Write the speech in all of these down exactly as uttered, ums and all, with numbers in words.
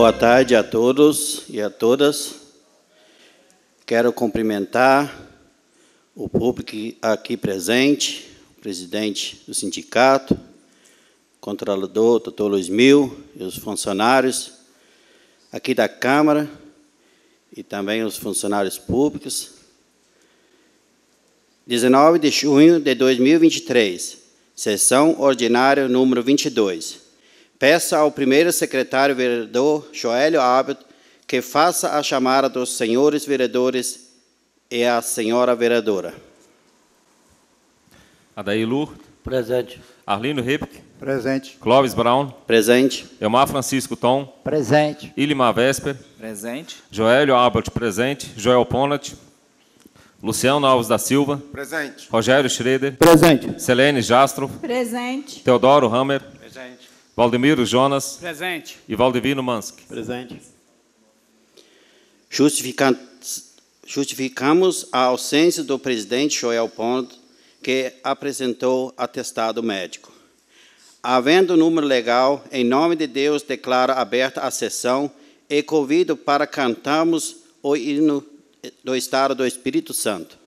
Boa tarde a todos e a todas. Quero cumprimentar o público aqui presente, o presidente do sindicato, o controlador, o doutor Luiz Mil, e os funcionários aqui da Câmara e também os funcionários públicos. dezenove de junho de dois mil e vinte e três, sessão ordinária número vinte e dois. Peça ao primeiro secretário vereador Joélio Habert que faça a chamada dos senhores vereadores e a senhora vereadora. Adair Lourdes. Presente. Arlindo Ripke. Presente. Clóvis Braun. Presente. Elmar Francisco Tom. Presente. Ilimar Vesper. Presente. Joélio Habert. Presente. Joel Ponlet. Luciano Alves da Silva. Presente. Rogério Schreder. Presente. Selene Jastrow. Presente. Teodoro Hammer. Presente. Valdemiro Jonas. Presente. E Valdivino Manski. Presente. Justifica... Justificamos a ausência do presidente Joel Ponlet, que apresentou atestado médico. Havendo número legal, em nome de Deus, declaro aberta a sessão e convido para cantarmos o hino do Estado do Espírito Santo.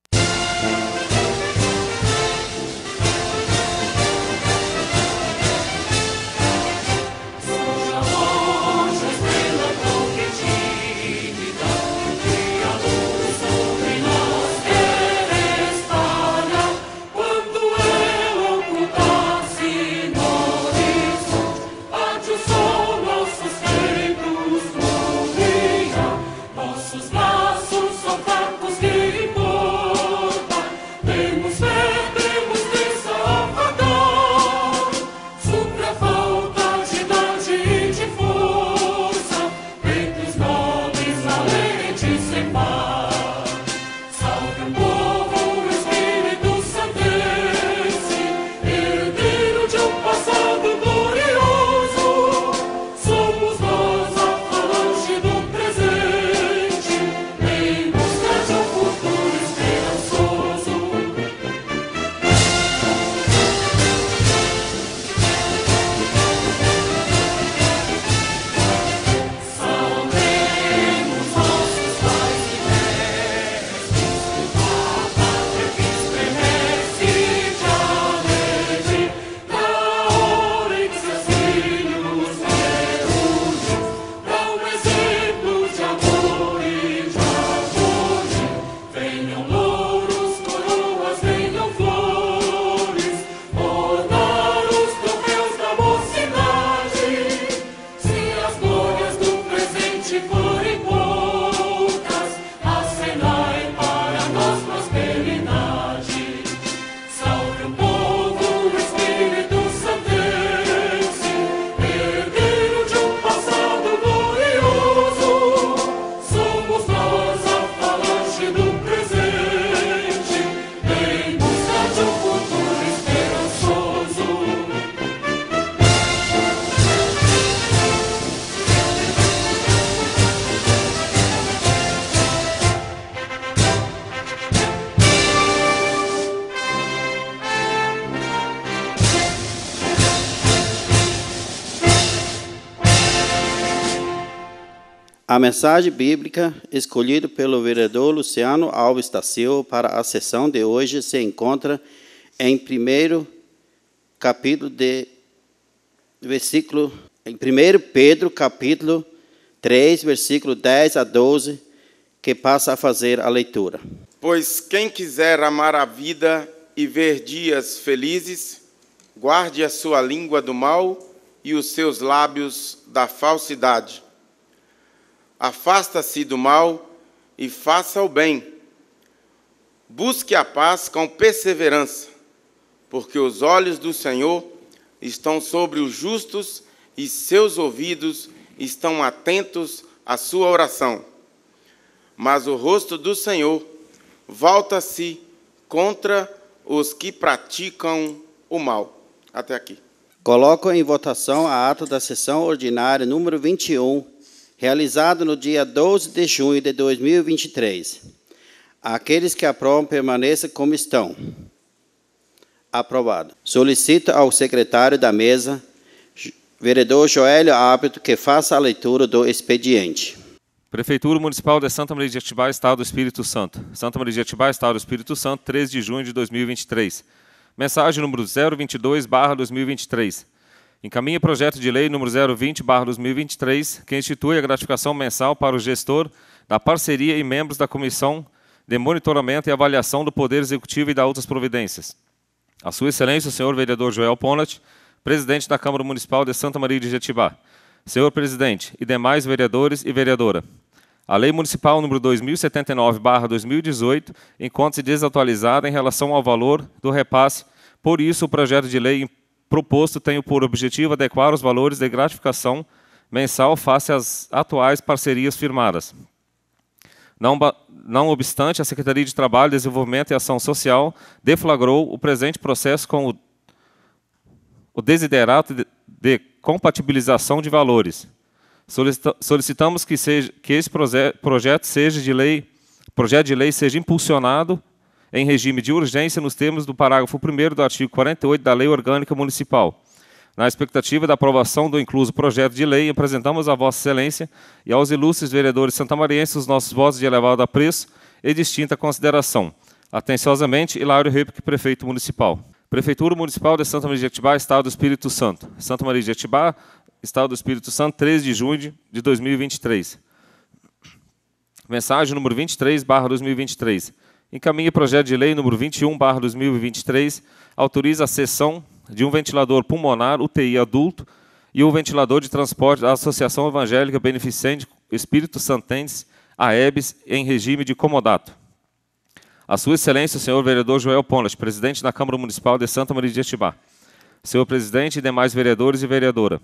A mensagem bíblica escolhida pelo vereador Luciano Alves da Silva para a sessão de hoje se encontra em primeiro capítulo de versículo em primeiro Pedro capítulo três, versículo dez a doze, que passa a fazer a leitura. Pois quem quiser amar a vida e ver dias felizes, guarde a sua língua do mal e os seus lábios da falsidade. Afasta-se do mal e faça o bem. Busque a paz com perseverança, porque os olhos do Senhor estão sobre os justos e seus ouvidos estão atentos à sua oração. Mas o rosto do Senhor volta-se contra os que praticam o mal. Até aqui. Coloco em votação a ata da sessão ordinária número vinte e um, realizado no dia doze de junho de dois mil e vinte e três. Aqueles que aprovam, permaneçam como estão. Aprovado. Solicito ao secretário da mesa, Vereador Joélio Habert, que faça a leitura do expediente. Prefeitura Municipal de Santa Maria de Jetibá, Estado do Espírito Santo. Santa Maria de Jetibá, Estado do Espírito Santo, três de junho de dois mil e vinte e três. Mensagem número zero vinte e dois barra dois mil e vinte e três. Encaminha projeto de lei número zero vinte barra dois mil e vinte e três, que institui a gratificação mensal para o gestor da parceria e membros da Comissão de Monitoramento e Avaliação do Poder Executivo e da Outras Providências. A sua excelência, o senhor vereador Joel Ponlet, presidente da Câmara Municipal de Santa Maria de Jetibá. Senhor presidente e demais vereadores e vereadora. A Lei Municipal número dois mil e setenta e nove barra dois mil e dezoito encontra-se desatualizada em relação ao valor do repasse. Por isso, o projeto de lei proposto tem por objetivo adequar os valores de gratificação mensal face às atuais parcerias firmadas. Não, não obstante, a Secretaria de Trabalho, Desenvolvimento e Ação Social deflagrou o presente processo com o, o desiderato de, de compatibilização de valores. Solicitamos que, seja, que esse proje projeto, seja de lei, projeto de lei seja impulsionado em regime de urgência nos termos do parágrafo primeiro do artigo quarenta e oito da Lei Orgânica Municipal. Na expectativa da aprovação do incluso projeto de lei, apresentamos a Vossa Excelência e aos ilustres vereadores santamarienses os nossos votos de elevado apreço e distinta consideração. Atenciosamente, Hilário Repke, Prefeito Municipal. Prefeitura Municipal de Santa Maria de Jetibá, Estado do Espírito Santo. Santa Maria de Jetibá, Estado do Espírito Santo, três de junho de dois mil e vinte e três. Mensagem número vinte e três barra dois mil e vinte e três. Encaminha projeto de lei número vinte e um barra dois mil e vinte e três, autoriza a cessão de um ventilador pulmonar U T I adulto e um ventilador de transporte da Associação Evangélica Beneficente Espírito Santense, A E B E S, em regime de comodato. A sua excelência, o senhor vereador Joel Ponlet, presidente da Câmara Municipal de Santa Maria de Jetibá. Senhor presidente e demais vereadores e vereadora.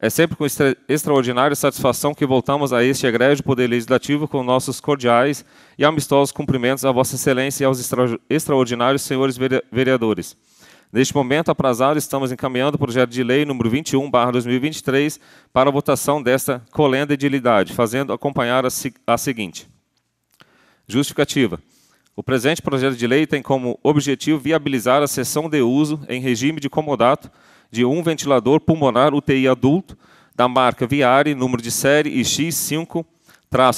É sempre com extra extraordinária satisfação que voltamos a este egrégio Poder Legislativo com nossos cordiais e amistosos cumprimentos à Vossa Excelência e aos extra extraordinários senhores vere vereadores. Neste momento aprazado, estamos encaminhando o projeto de lei número vinte e um barra dois mil e vinte e três para a votação desta colenda edilidade, fazendo acompanhar a, si a seguinte. Justificativa. O presente projeto de lei tem como objetivo viabilizar a cessão de uso em regime de comodato de um ventilador pulmonar U T I adulto da marca Viare, número de série I X cinco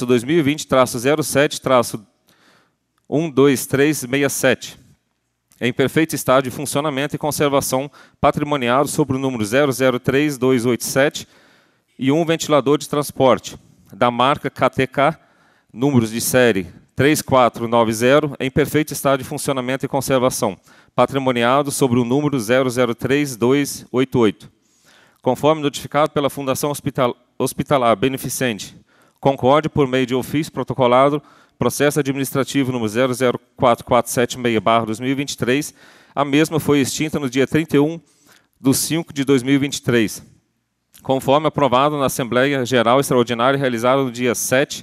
dois mil e vinte zero sete um dois três seis sete, em perfeito estado de funcionamento e conservação patrimonial sobre o número zero zero três dois oito sete, e um ventilador de transporte da marca K T K, números de série três quatro nove zero, em perfeito estado de funcionamento e conservação, patrimoniado sobre o número zero zero três dois oito oito. Conforme notificado pela Fundação Hospitalar Beneficente Concórdia, por meio de ofício protocolado, processo administrativo número zero zero quatro quatro sete seis barra dois mil e vinte e três, a mesma foi extinta no dia trinta e um de cinco de dois mil e vinte e três, conforme aprovado na Assembleia Geral Extraordinária realizada no dia sete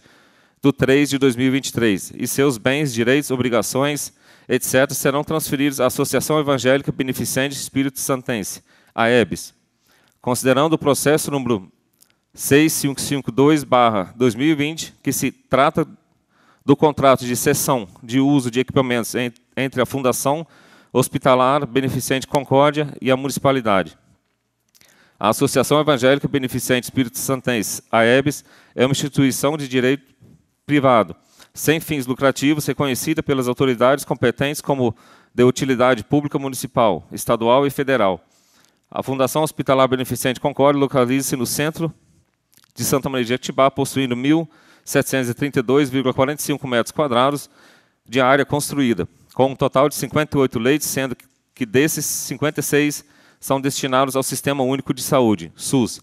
de três de dois mil e vinte e três, e seus bens, direitos, obrigações, etcétera, serão transferidos à Associação Evangélica Beneficente Espírito Santense, A E B E S. Considerando o processo número seis mil quinhentos e cinquenta e dois barra dois mil e vinte, que se trata do contrato de cessão de uso de equipamentos entre a Fundação Hospitalar Beneficente Concórdia e a Municipalidade. A Associação Evangélica Beneficente Espírito Santense, A E B E S, é uma instituição de direito privado, sem fins lucrativos, reconhecida pelas autoridades competentes como de utilidade pública municipal, estadual e federal. A Fundação Hospitalar Beneficente Concórdia localiza-se no centro de Santa Maria de Jetibá, possuindo mil setecentos e trinta e dois vírgula quarenta e cinco metros quadrados de área construída, com um total de cinquenta e oito leitos, sendo que desses cinquenta e seis são destinados ao Sistema Único de Saúde, SUS,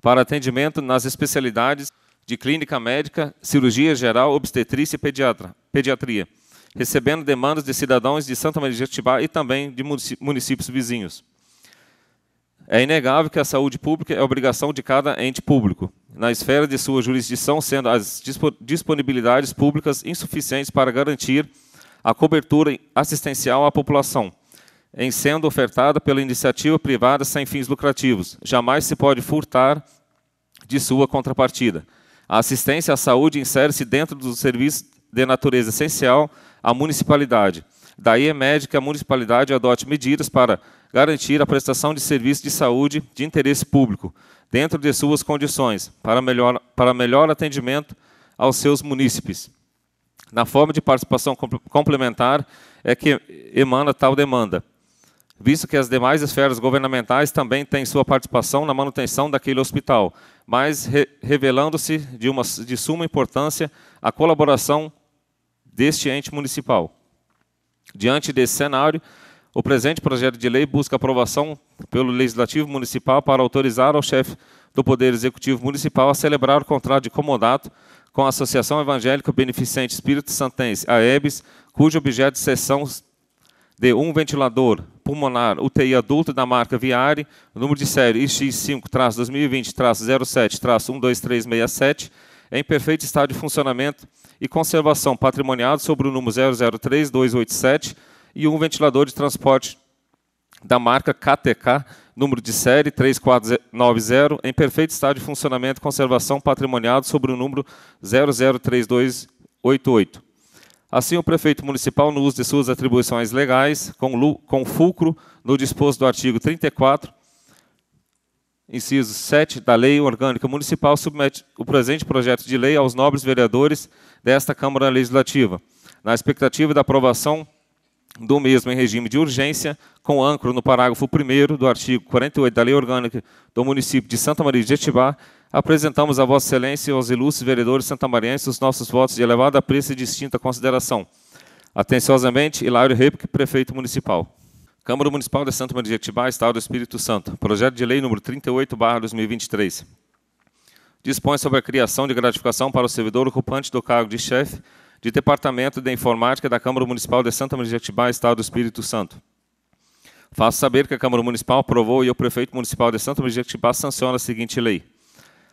para atendimento nas especialidades de clínica médica, cirurgia geral, obstetrícia e pediatra, pediatria, recebendo demandas de cidadãos de Santa Maria de Jetibá e também de municípios vizinhos. É inegável que a saúde pública é obrigação de cada ente público, na esfera de sua jurisdição, sendo as disponibilidades públicas insuficientes para garantir a cobertura assistencial à população, em sendo ofertada pela iniciativa privada sem fins lucrativos. Jamais se pode furtar de sua contrapartida. A assistência à saúde insere-se dentro do serviço de natureza essencial à municipalidade, Daí emerge que a municipalidade adote medidas para garantir a prestação de serviço de saúde de interesse público, dentro de suas condições, para melhor, para melhor atendimento aos seus munícipes. Na forma de participação complementar é que emana tal demanda, visto que as demais esferas governamentais também têm sua participação na manutenção daquele hospital, mas re, revelando-se de, uma, de suma importância a colaboração deste ente municipal. Diante desse cenário, o presente projeto de lei busca aprovação pelo Legislativo Municipal para autorizar ao chefe do Poder Executivo Municipal a celebrar o contrato de comodato com a Associação Evangélica Beneficente Espírito Santense, A E B E S, cujo objeto de cessão de um ventilador pulmonar U T I adulto da marca Viare, número de série I X cinco dois mil e vinte traço zero sete traço um dois três seis sete, em perfeito estado de funcionamento e conservação, patrimoniado sobre o número zero zero três dois oito sete, e um ventilador de transporte da marca K T K, número de série três quatro nove zero, em perfeito estado de funcionamento e conservação, patrimoniado sobre o número zero zero três dois oito oito. Assim, o prefeito municipal, no uso de suas atribuições legais, com, com fulcro no disposto do artigo trinta e quatro, inciso sete da Lei Orgânica Municipal, submete o presente projeto de lei aos nobres vereadores desta Câmara Legislativa, na expectativa da aprovação do mesmo em regime de urgência, com âncora no parágrafo primeiro do artigo quarenta e oito da Lei Orgânica do Município de Santa Maria de Jetibá, apresentamos a Vossa Excelência e aos ilustres vereadores santamarienses os nossos votos de elevado apreço e distinta consideração. Atenciosamente, Hilário Repke, Prefeito Municipal. Câmara Municipal de Santa Maria de Jetibá, Estado do Espírito Santo. Projeto de Lei número trinta e oito barra dois mil e vinte e três. Dispõe sobre a criação de gratificação para o servidor ocupante do cargo de chefe de Departamento de Informática da Câmara Municipal de Santa Maria de Jetibá, Estado do Espírito Santo. Faço saber que a Câmara Municipal aprovou e o Prefeito Municipal de Santa Maria de Jetibá sanciona a seguinte lei.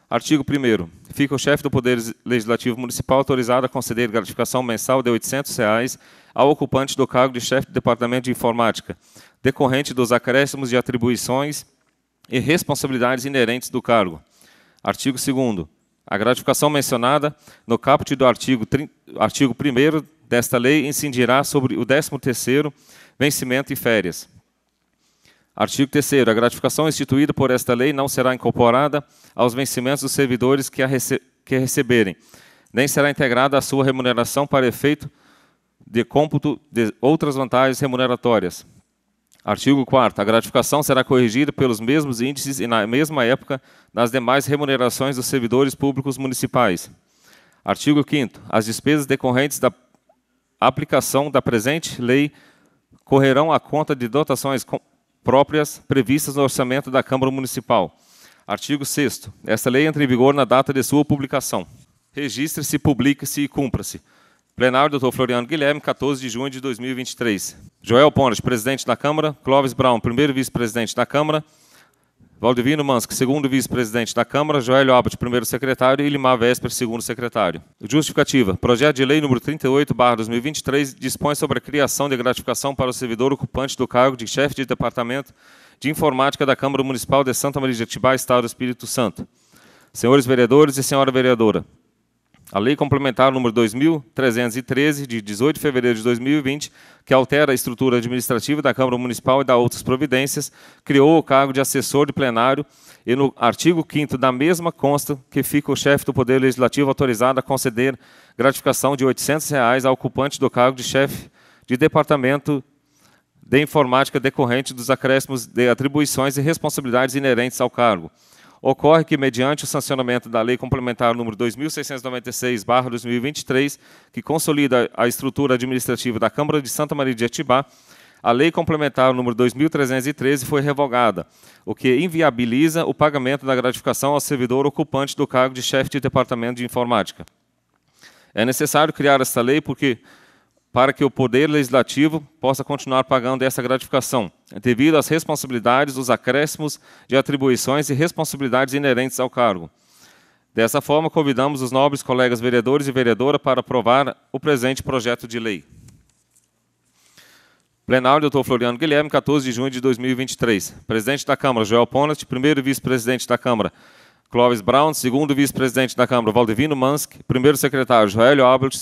Artigo primeiro. Fica o chefe do Poder Legislativo Municipal autorizado a conceder gratificação mensal de oitocentos reais ao ocupante do cargo de chefe do Departamento de Informática, decorrente dos acréscimos de atribuições e responsabilidades inerentes do cargo. Artigo segundo. A gratificação mencionada no caput do artigo, artigo primeiro desta lei incidirá sobre o décimo terceiro, vencimento e férias. Artigo terceiro. A gratificação instituída por esta lei não será incorporada aos vencimentos dos servidores que a rece que receberem, nem será integrada à sua remuneração para efeito de cômputo de outras vantagens remuneratórias. Artigo quarto. A gratificação será corrigida pelos mesmos índices e na mesma época nas demais remunerações dos servidores públicos municipais. Artigo quinto. As despesas decorrentes da aplicação da presente lei correrão à conta de dotações próprias previstas no orçamento da Câmara Municipal. Artigo sexto. Esta lei entra em vigor na data de sua publicação. Registre-se, publique-se e cumpra-se. Plenário doutor Floriano Guilherme, quatorze de junho de dois mil e vinte e três. Joel Ponlet, presidente da Câmara. Clóvis Braun, primeiro vice-presidente da Câmara. Valdivino Manski, segundo vice-presidente da Câmara. Joélio Habert, primeiro secretário. E Ilimar Vesper, segundo secretário. Justificativa. Projeto de lei número trinta e oito barra dois mil e vinte e três dispõe sobre a criação de gratificação para o servidor ocupante do cargo de chefe de Departamento de Informática da Câmara Municipal de Santa Maria de Jetibá, Estado do Espírito Santo. Senhores vereadores e senhora vereadora. A Lei Complementar número dois mil trezentos e treze, de dezoito de fevereiro de dois mil e vinte, que altera a estrutura administrativa da Câmara Municipal e dá outras providências, criou o cargo de assessor de plenário e no artigo quinto da mesma consta que fica o chefe do Poder Legislativo autorizado a conceder gratificação de oitocentos reais ao ocupante do cargo de chefe de Departamento de Informática decorrente dos acréscimos de atribuições e responsabilidades inerentes ao cargo. Ocorre que, mediante o sancionamento da Lei Complementar número dois mil seiscentos e noventa e seis barra dois mil e vinte e três, que consolida a estrutura administrativa da Câmara de Santa Maria de Jetibá, a Lei Complementar número dois mil trezentos e treze foi revogada, o que inviabiliza o pagamento da gratificação ao servidor ocupante do cargo de chefe de Departamento de Informática. É necessário criar esta lei porque, para que o Poder Legislativo possa continuar pagando essa gratificação, devido às responsabilidades, os acréscimos de atribuições e responsabilidades inerentes ao cargo. Dessa forma, convidamos os nobres colegas vereadores e vereadora para aprovar o presente projeto de lei. Plenário doutor Floriano Guilherme, quatorze de junho de dois mil e vinte e três. Presidente da Câmara, Joel Ponert, primeiro vice-presidente da Câmara, Clóvis Braun, segundo vice-presidente da Câmara, Valdivino Manski, primeiro secretário, Joélio Habert,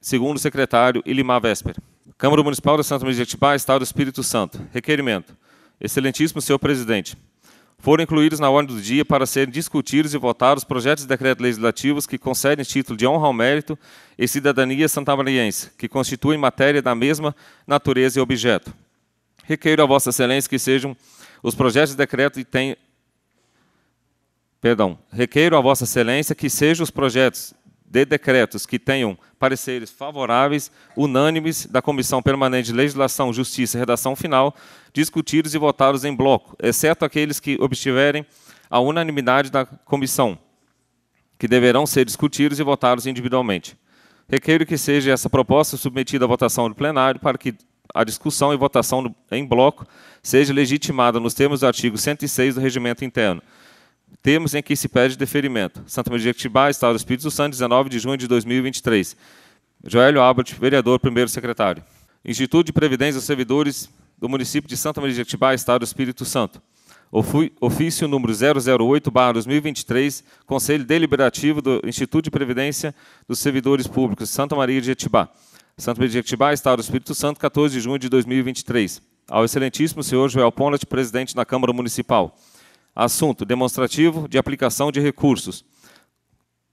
segundo secretário Ilimar Vesper. Câmara Municipal de Santa Maria de Jetibá, Estado do Espírito Santo. Requerimento. Excelentíssimo senhor presidente. Foram incluídos na ordem do dia para serem discutidos e votados projetos de decreto legislativos que concedem título de honra ao mérito e cidadania santamariense, que constituem matéria da mesma natureza e objeto. Requeiro a Vossa Excelência que sejam os projetos de decreto e tem... Perdão. Requeiro a Vossa Excelência que sejam os projetos de decretos que tenham pareceres favoráveis, unânimes, da Comissão Permanente de Legislação, Justiça e Redação Final, discutidos e votados em bloco, exceto aqueles que obtiverem a unanimidade da comissão, que deverão ser discutidos e votados individualmente. Requeiro que seja essa proposta submetida à votação do plenário para que a discussão e votação em bloco seja legitimada nos termos do artigo cento e seis do Regimento Interno, termos em que se pede deferimento. Santa Maria de Jetibá, Estado do Espírito Santo, dezenove de junho de dois mil e vinte e três. Joélio Habert, vereador, primeiro secretário. Instituto de Previdência dos Servidores do Município de Santa Maria de Jetibá, Estado do Espírito Santo. Ofício número zero zero oito barra dois mil e vinte e três, Conselho Deliberativo do Instituto de Previdência dos Servidores Públicos, Santa Maria de Jetibá. Santa Maria de Jetibá, Estado do Espírito Santo, quatorze de junho de dois mil e vinte e três. Ao excelentíssimo senhor Joel Ponlet, presidente da Câmara Municipal. Assunto, demonstrativo de aplicação de recursos.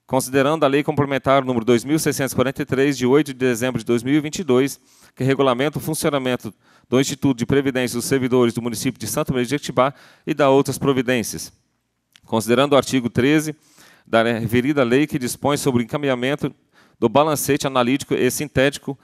Considerando a Lei Complementar número dois mil seiscentos e quarenta e três, de oito de dezembro de dois mil e vinte e dois, que regulamenta o funcionamento do Instituto de Previdência dos Servidores do Município de Santa Maria de Jetibá e da outras providências. Considerando o artigo treze da referida lei que dispõe sobre o encaminhamento do balancete analítico e sintético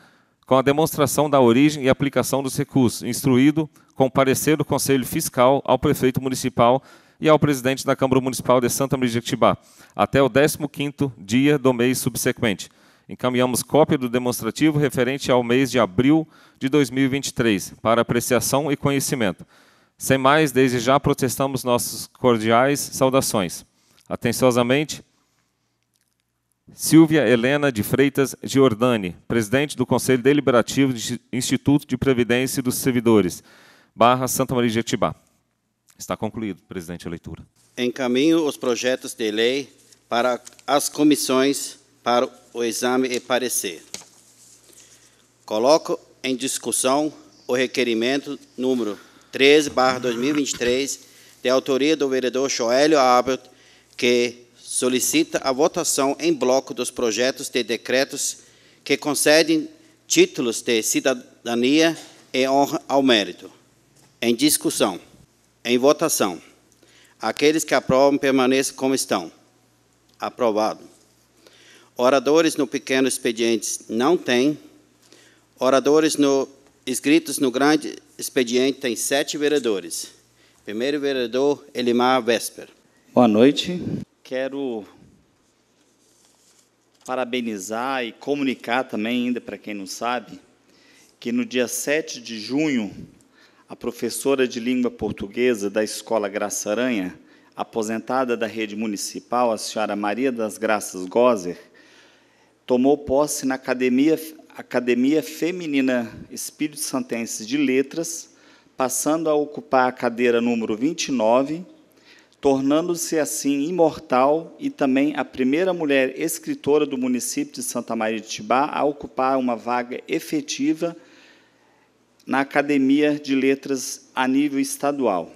com a demonstração da origem e aplicação dos recursos, instruído com parecer do Conselho Fiscal ao Prefeito Municipal e ao presidente da Câmara Municipal de Santa Maria de Jetibá, até o décimo quinto dia do mês subsequente. Encaminhamos cópia do demonstrativo referente ao mês de abril de dois mil e vinte e três, para apreciação e conhecimento. Sem mais, desde já protestamos nossos cordiais saudações. Atenciosamente, Silvia Helena de Freitas Giordani, presidente do Conselho Deliberativo do Instituto de Previdência dos Servidores, barra Santa Maria de Jetibá. Está concluído, presidente, a leitura. Encaminho os projetos de lei para as comissões para o exame e parecer. Coloco em discussão o requerimento número treze barra dois mil e vinte e três, de autoria do vereador Joélio Habert, que solicita a votação em bloco dos projetos de decretos que concedem títulos de cidadania e honra ao mérito. Em discussão. Em votação. Aqueles que aprovam permaneçam como estão. Aprovado. Oradores no pequeno expediente não tem. Oradores no, inscritos no grande expediente tem sete vereadores. Primeiro vereador, Ilimar Vesper. Boa noite. Quero parabenizar e comunicar também, ainda para quem não sabe, que no dia sete de junho, a professora de língua portuguesa da Escola Graça Aranha, aposentada da rede municipal, a senhora Maria das Graças Gozer, tomou posse na Academia, Academia Feminina Espírito Santense de Letras, passando a ocupar a cadeira número vinte e nove, tornando-se assim imortal e também a primeira mulher escritora do município de Santa Maria de Jetibá a ocupar uma vaga efetiva na Academia de Letras a nível estadual.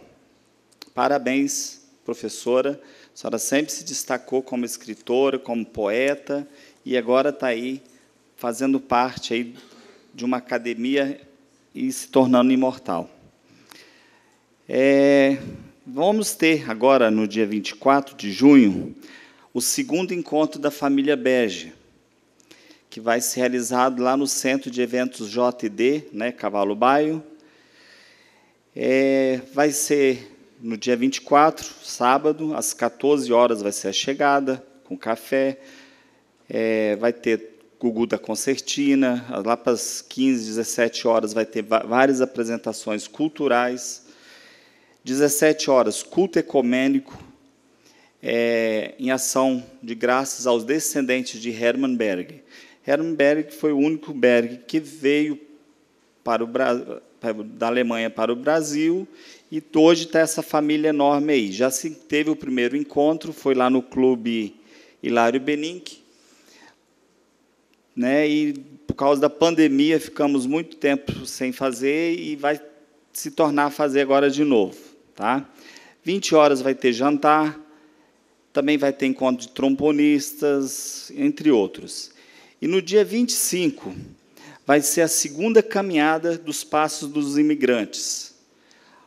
Parabéns, professora. A senhora sempre se destacou como escritora, como poeta, e agora está aí fazendo parte aí de uma academia e se tornando imortal. É, vamos ter agora, no dia vinte e quatro de junho, o segundo encontro da família Berg, que vai ser realizado lá no Centro de Eventos J D, né, Cavalo Baio. É, vai ser no dia vinte e quatro, sábado, às quatorze horas vai ser a chegada, com café. É, vai ter Gugu da Concertina, lá para as quinze, dezessete horas vai ter várias apresentações culturais. dezessete horas, culto ecumênico, é, em ação de graças aos descendentes de Hermann Berg. Hermann Berg foi o único Berg que veio para o Brasil, da Alemanha para o Brasil, e hoje está essa família enorme aí. Já se teve o primeiro encontro, foi lá no Clube Hilário Benink, né, e por causa da pandemia, ficamos muito tempo sem fazer e vai se tornar a fazer agora de novo. Tá? vinte horas vai ter jantar, também vai ter encontro de trombonistas, entre outros. E no dia vinte e cinco vai ser a segunda caminhada dos Passos dos Imigrantes,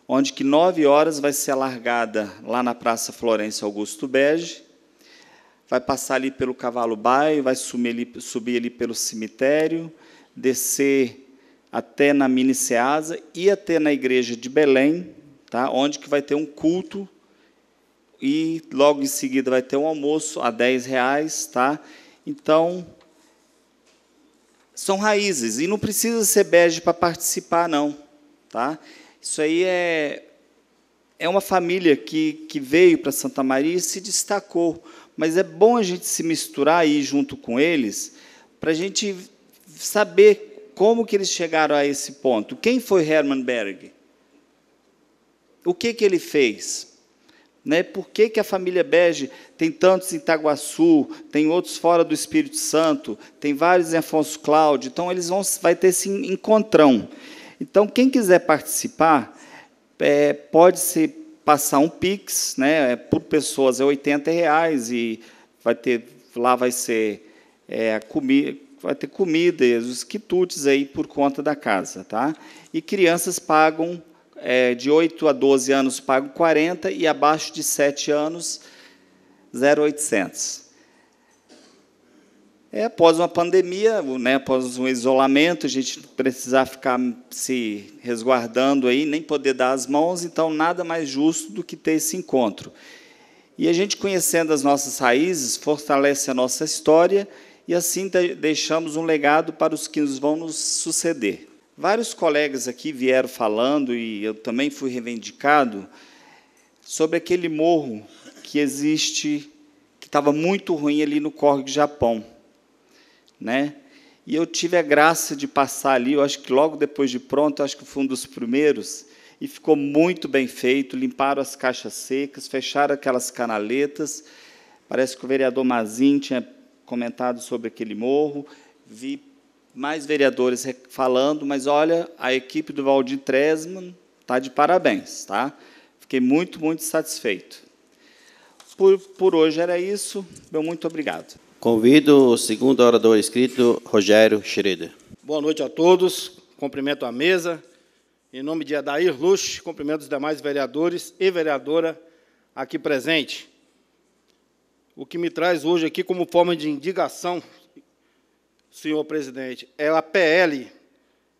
onde que nove horas vai ser a largada lá na Praça Florencio Augusto Bege, vai passar ali pelo Cavalo Baio, vai subir ali, subir ali pelo cemitério, descer até na Mini Ceasa e até na Igreja de Belém, tá? Onde que vai ter um culto e logo em seguida vai ter um almoço a dez reais, tá? Então são raízes, e não precisa ser bege para participar, não. Tá? Isso aí é, é uma família que, que veio para Santa Maria e se destacou, mas é bom a gente se misturar aí junto com eles para a gente saber como que eles chegaram a esse ponto. Quem foi Hermann Berg? O que, que ele fez? Né? Por que, que a família Berg tem tantos em Itaguaçu, tem outros fora do Espírito Santo, tem vários em Afonso Cláudio, então eles vão vai ter esse encontrão. Então, quem quiser participar, é, pode-se passar um Pix, né? Por pessoas é oitenta reais, e vai ter, lá vai ser é, a comida, vai ter comida e os quitutes aí por conta da casa. Tá? E crianças pagam. É, de oito a doze anos, pago quarenta, e abaixo de sete anos, zero oitocentos. É, após uma pandemia, né, após um isolamento, a gente precisar ficar se resguardando, aí, nem poder dar as mãos, então nada mais justo do que ter esse encontro. E a gente, conhecendo as nossas raízes, fortalece a nossa história, e assim deixamos um legado para os que vão nos suceder. Vários colegas aqui vieram falando, e eu também fui reivindicado, sobre aquele morro que existe, que estava muito ruim ali no Córrego Japão. Né? E eu tive a graça de passar ali, eu acho que logo depois de pronto, eu acho que fui um dos primeiros, e ficou muito bem feito, limparam as caixas secas, fecharam aquelas canaletas, parece que o vereador Mazin tinha comentado sobre aquele morro, vi mais vereadores falando, mas, olha, a equipe do Valdir Tresman está de parabéns. Tá? Fiquei muito, muito satisfeito. Por, por hoje era isso. Meu muito obrigado. Convido o segundo orador inscrito, Rogério Schreder. Boa noite a todos. Cumprimento a mesa. Em nome de Adair Lourdes, cumprimento os demais vereadores e vereadora aqui presente. O que me traz hoje aqui como forma de indicação, senhor presidente, é a P L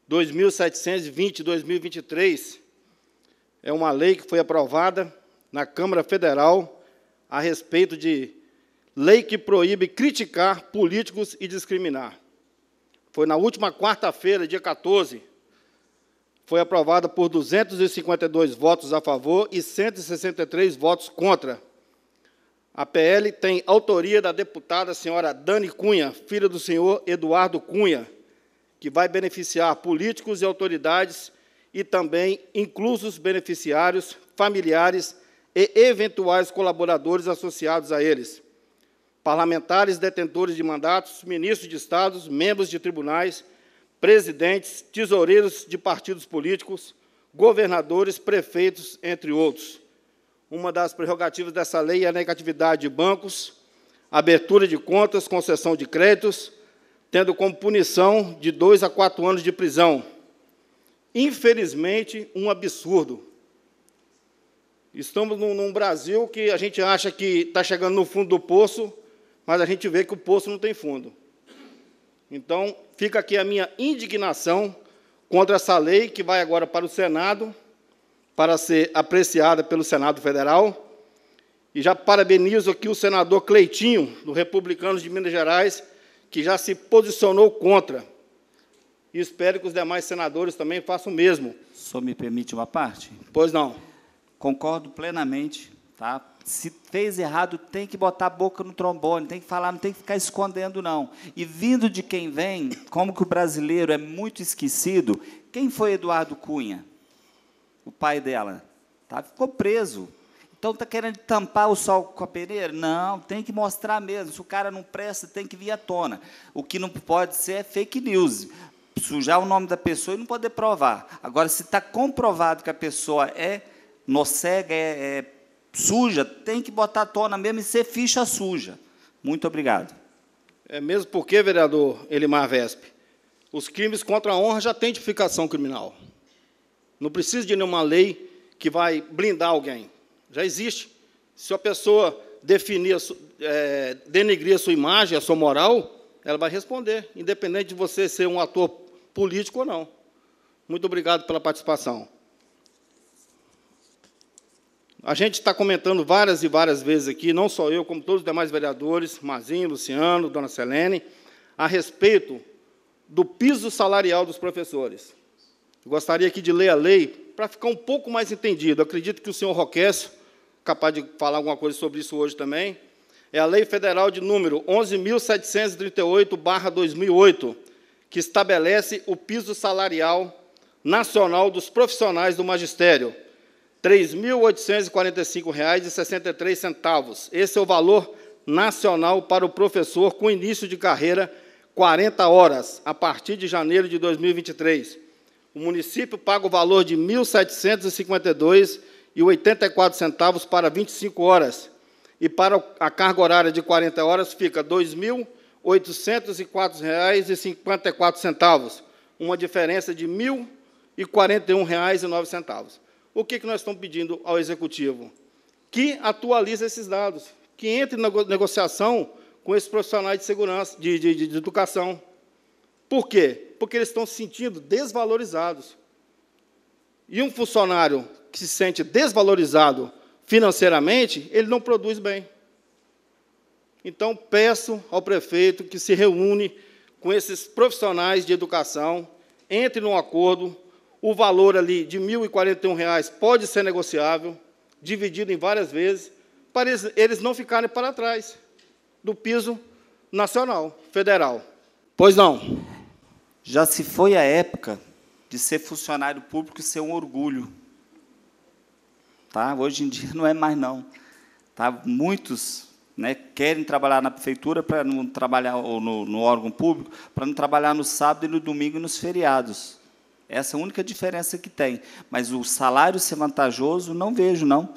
dois mil setecentos e vinte de dois mil e vinte e três, é uma lei que foi aprovada na Câmara Federal a respeito de lei que proíbe criticar políticos e discriminar. Foi na última quarta-feira, dia quatorze, foi aprovada por duzentos e cinquenta e dois votos a favor e cento e sessenta e três votos contra. A P L tem autoria da deputada senhora Dani Cunha, filha do senhor Eduardo Cunha, que vai beneficiar políticos e autoridades e também inclusos beneficiários, familiares e eventuais colaboradores associados a eles, parlamentares detentores de mandatos, ministros de estados, membros de tribunais, presidentes, tesoureiros de partidos políticos, governadores, prefeitos, entre outros. Uma das prerrogativas dessa lei é a negatividade de bancos, abertura de contas, concessão de créditos, tendo como punição de dois a quatro anos de prisão. Infelizmente, um absurdo. Estamos num, num Brasil que a gente acha que está chegando no fundo do poço, mas a gente vê que o poço não tem fundo. Então, fica aqui a minha indignação contra essa lei, que vai agora para o Senado, para ser apreciada pelo Senado Federal, e já parabenizo aqui o senador Cleitinho, do Republicanos de Minas Gerais, que já se posicionou contra, e espero que os demais senadores também façam o mesmo. Só me permite uma parte? Pois não. Concordo plenamente. Tá? Se fez errado, tem que botar a boca no trombone, tem que falar, não tem que ficar escondendo, não. E vindo de quem vem, como que o brasileiro é muito esquecido, quem foi Eduardo Cunha? O pai dela, tá? Ficou preso. Então, está querendo tampar o sol com a peneira? Não, tem que mostrar mesmo. Se o cara não presta, tem que vir à tona. O que não pode ser é fake news. Sujar o nome da pessoa e não poder provar. Agora, se está comprovado que a pessoa é nocega, é, é suja, tem que botar à tona mesmo e ser ficha suja. Muito obrigado. É mesmo porque, vereador Ilimar Vesper, os crimes contra a honra já têm tipificação criminal. Não precisa de nenhuma lei que vai blindar alguém. Já existe. Se a pessoa definir, é, denegrir a sua imagem, a sua moral, ela vai responder, independente de você ser um ator político ou não. Muito obrigado pela participação. A gente está comentando várias e várias vezes aqui, não só eu, como todos os demais vereadores, Mazinho, Luciano, dona Selene, a respeito do piso salarial dos professores. Eu gostaria aqui de ler a lei para ficar um pouco mais entendido. Eu acredito que o senhor Roquesso, capaz de falar alguma coisa sobre isso hoje também, é a Lei Federal de número onze mil setecentos e trinta e oito, barra dois mil e oito, que estabelece o piso salarial nacional dos profissionais do magistério, três mil oitocentos e quarenta e cinco reais e sessenta e três centavos. Esse é o valor nacional para o professor com início de carreira quarenta horas, a partir de janeiro de dois mil e vinte e três. O município paga o valor de mil setecentos e cinquenta e dois reais e oitenta e quatro centavos para vinte e cinco horas. E para a carga horária de quarenta horas fica dois mil oitocentos e quatro reais e cinquenta e quatro centavos, uma diferença de mil e quarenta e um reais e nove centavos. O que, que nós estamos pedindo ao Executivo? Que atualize esses dados, que entre na negociação com esses profissionais de segurança, de, de, de educação. Por quê? Porque eles estão se sentindo desvalorizados. E um funcionário que se sente desvalorizado financeiramente, ele não produz bem. Então, peço ao prefeito que se reúne com esses profissionais de educação, entre num acordo, o valor ali de mil e quarenta e um reais pode ser negociável, dividido em várias vezes, para eles não ficarem para trás do piso nacional, federal. Pois não? Já se foi a época de ser funcionário público e ser um orgulho. Tá? Hoje em dia não é mais, não. Tá? Muitos, né, querem trabalhar na prefeitura para não trabalhar, ou no, no órgão público, para não trabalhar no sábado e no domingo e nos feriados. Essa é a única diferença que tem. Mas o salário ser vantajoso, não vejo, não.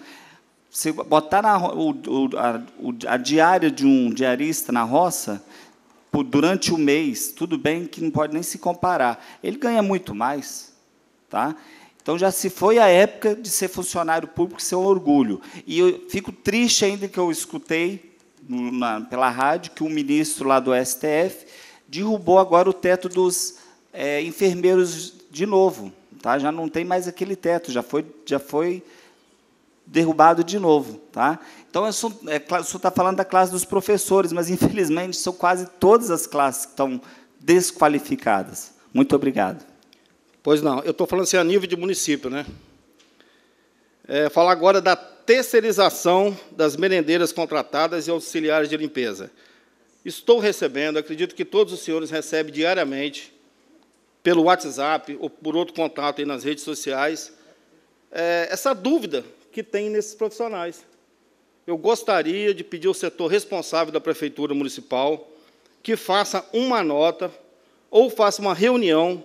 Se botar na, o, a, a diária de um diarista na roça, por, durante o mês, tudo bem que não pode nem se comparar. Ele ganha muito mais. Tá? Então, já se foi a época de ser funcionário público e ser um orgulho. E eu fico triste ainda que eu escutei na, pela rádio que um ministro lá do S T F derrubou agora o teto dos é, enfermeiros de novo. Tá? Já não tem mais aquele teto, já foi, já foi derrubado de novo. Tá? Então, eu sou, é, o senhor está falando da classe dos professores, mas, infelizmente, são quase todas as classes que estão desqualificadas. Muito obrigado. Pois não, eu estou falando assim a nível de município, né? É, falar agora da terceirização das merendeiras contratadas e auxiliares de limpeza. Estou recebendo, acredito que todos os senhores recebem diariamente, pelo WhatsApp ou por outro contato aí nas redes sociais, é, essa dúvida que tem nesses profissionais. Eu gostaria de pedir ao setor responsável da Prefeitura Municipal que faça uma nota ou faça uma reunião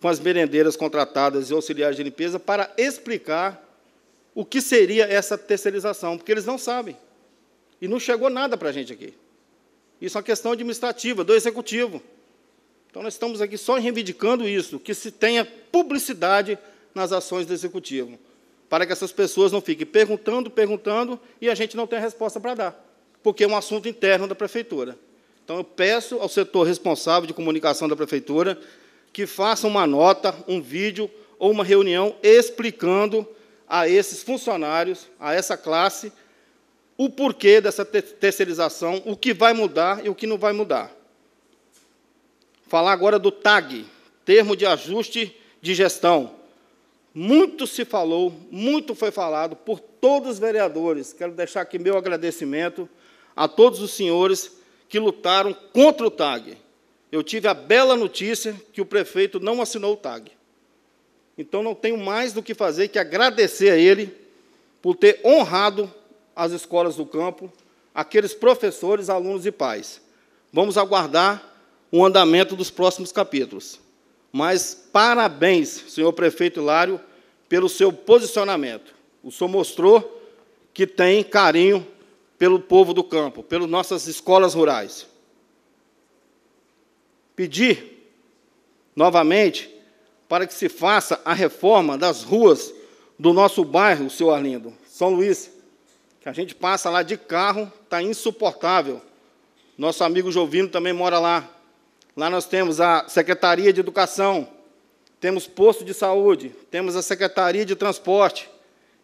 com as merendeiras contratadas e auxiliares de limpeza, para explicar o que seria essa terceirização, porque eles não sabem. E não chegou nada para a gente aqui. Isso é uma questão administrativa, do Executivo. Então, nós estamos aqui só reivindicando isso, que se tenha publicidade nas ações do Executivo, para que essas pessoas não fiquem perguntando, perguntando, e a gente não tenha resposta para dar, porque é um assunto interno da Prefeitura. Então, eu peço ao setor responsável de comunicação da Prefeitura que faça uma nota, um vídeo ou uma reunião explicando a esses funcionários, a essa classe, o porquê dessa terceirização, o que vai mudar e o que não vai mudar. Falar agora do T A G, Termo de Ajuste de Gestão. Muito se falou, muito foi falado por todos os vereadores. Quero deixar aqui meu agradecimento a todos os senhores que lutaram contra o T A G. Eu tive a bela notícia que o prefeito não assinou o T A G. Então, não tenho mais do que fazer que agradecer a ele por ter honrado as escolas do campo, aqueles professores, alunos e pais. Vamos aguardar o andamento dos próximos capítulos. Mas parabéns, senhor prefeito Hilário, pelo seu posicionamento. O senhor mostrou que tem carinho pelo povo do campo, pelas nossas escolas rurais. Pedir, novamente, para que se faça a reforma das ruas do nosso bairro, senhor Arlindo, São Luís, que a gente passa lá de carro, está insuportável. Nosso amigo Jovino também mora lá. Lá nós temos a Secretaria de Educação, temos posto de saúde, temos a Secretaria de Transporte.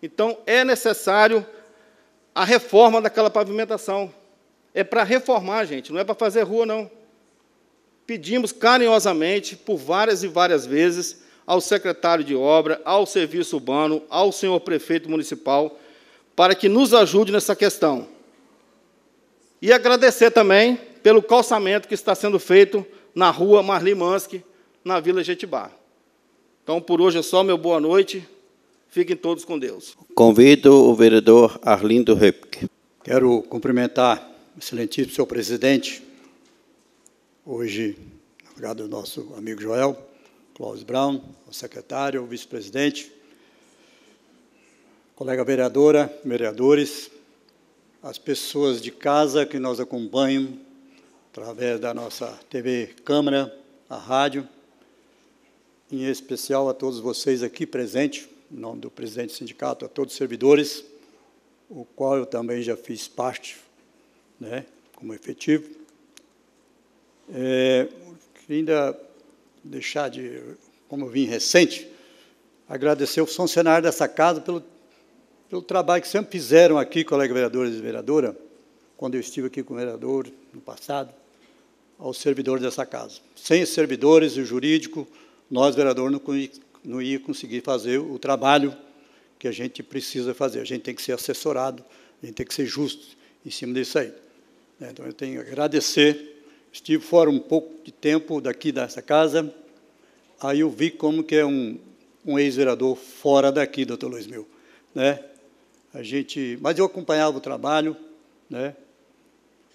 Então, é necessário a reforma daquela pavimentação. É para reformar, gente, não é para fazer rua, não. Pedimos carinhosamente, por várias e várias vezes, ao secretário de obra, ao serviço urbano, ao senhor prefeito municipal, para que nos ajude nessa questão. E agradecer também pelo calçamento que está sendo feito na rua Marli Manski, na Vila Jetibá. Então, por hoje é só, meu boa noite. Fiquem todos com Deus. Convido o vereador Arlindo Ripke. Quero cumprimentar o excelentíssimo senhor presidente, hoje, obrigado ao nosso amigo Joel, Clóvis Braun, o secretário, o vice-presidente, colega vereadora, vereadores, as pessoas de casa que nos acompanham através da nossa T V Câmara, a rádio, em especial a todos vocês aqui presentes, em nome do presidente do sindicato, a todos os servidores, o qual eu também já fiz parte, né, como efetivo. É, ainda deixar de, como eu vim recente, agradecer o funcionário dessa casa pelo pelo trabalho que sempre fizeram aqui, colegas vereadores e vereadora, quando eu estive aqui com o vereador no passado, aos servidores dessa casa. Sem os servidores e o jurídico, nós, vereador, não, não ia conseguir fazer o trabalho que a gente precisa fazer. A gente tem que ser assessorado, a gente tem que ser justo em cima disso aí. Então, eu tenho que agradecer. Estive fora um pouco de tempo daqui dessa casa, aí eu vi como que é um, um ex-vereador fora daqui, doutor Luiz Mil, né? A gente, mas eu acompanhava o trabalho, né?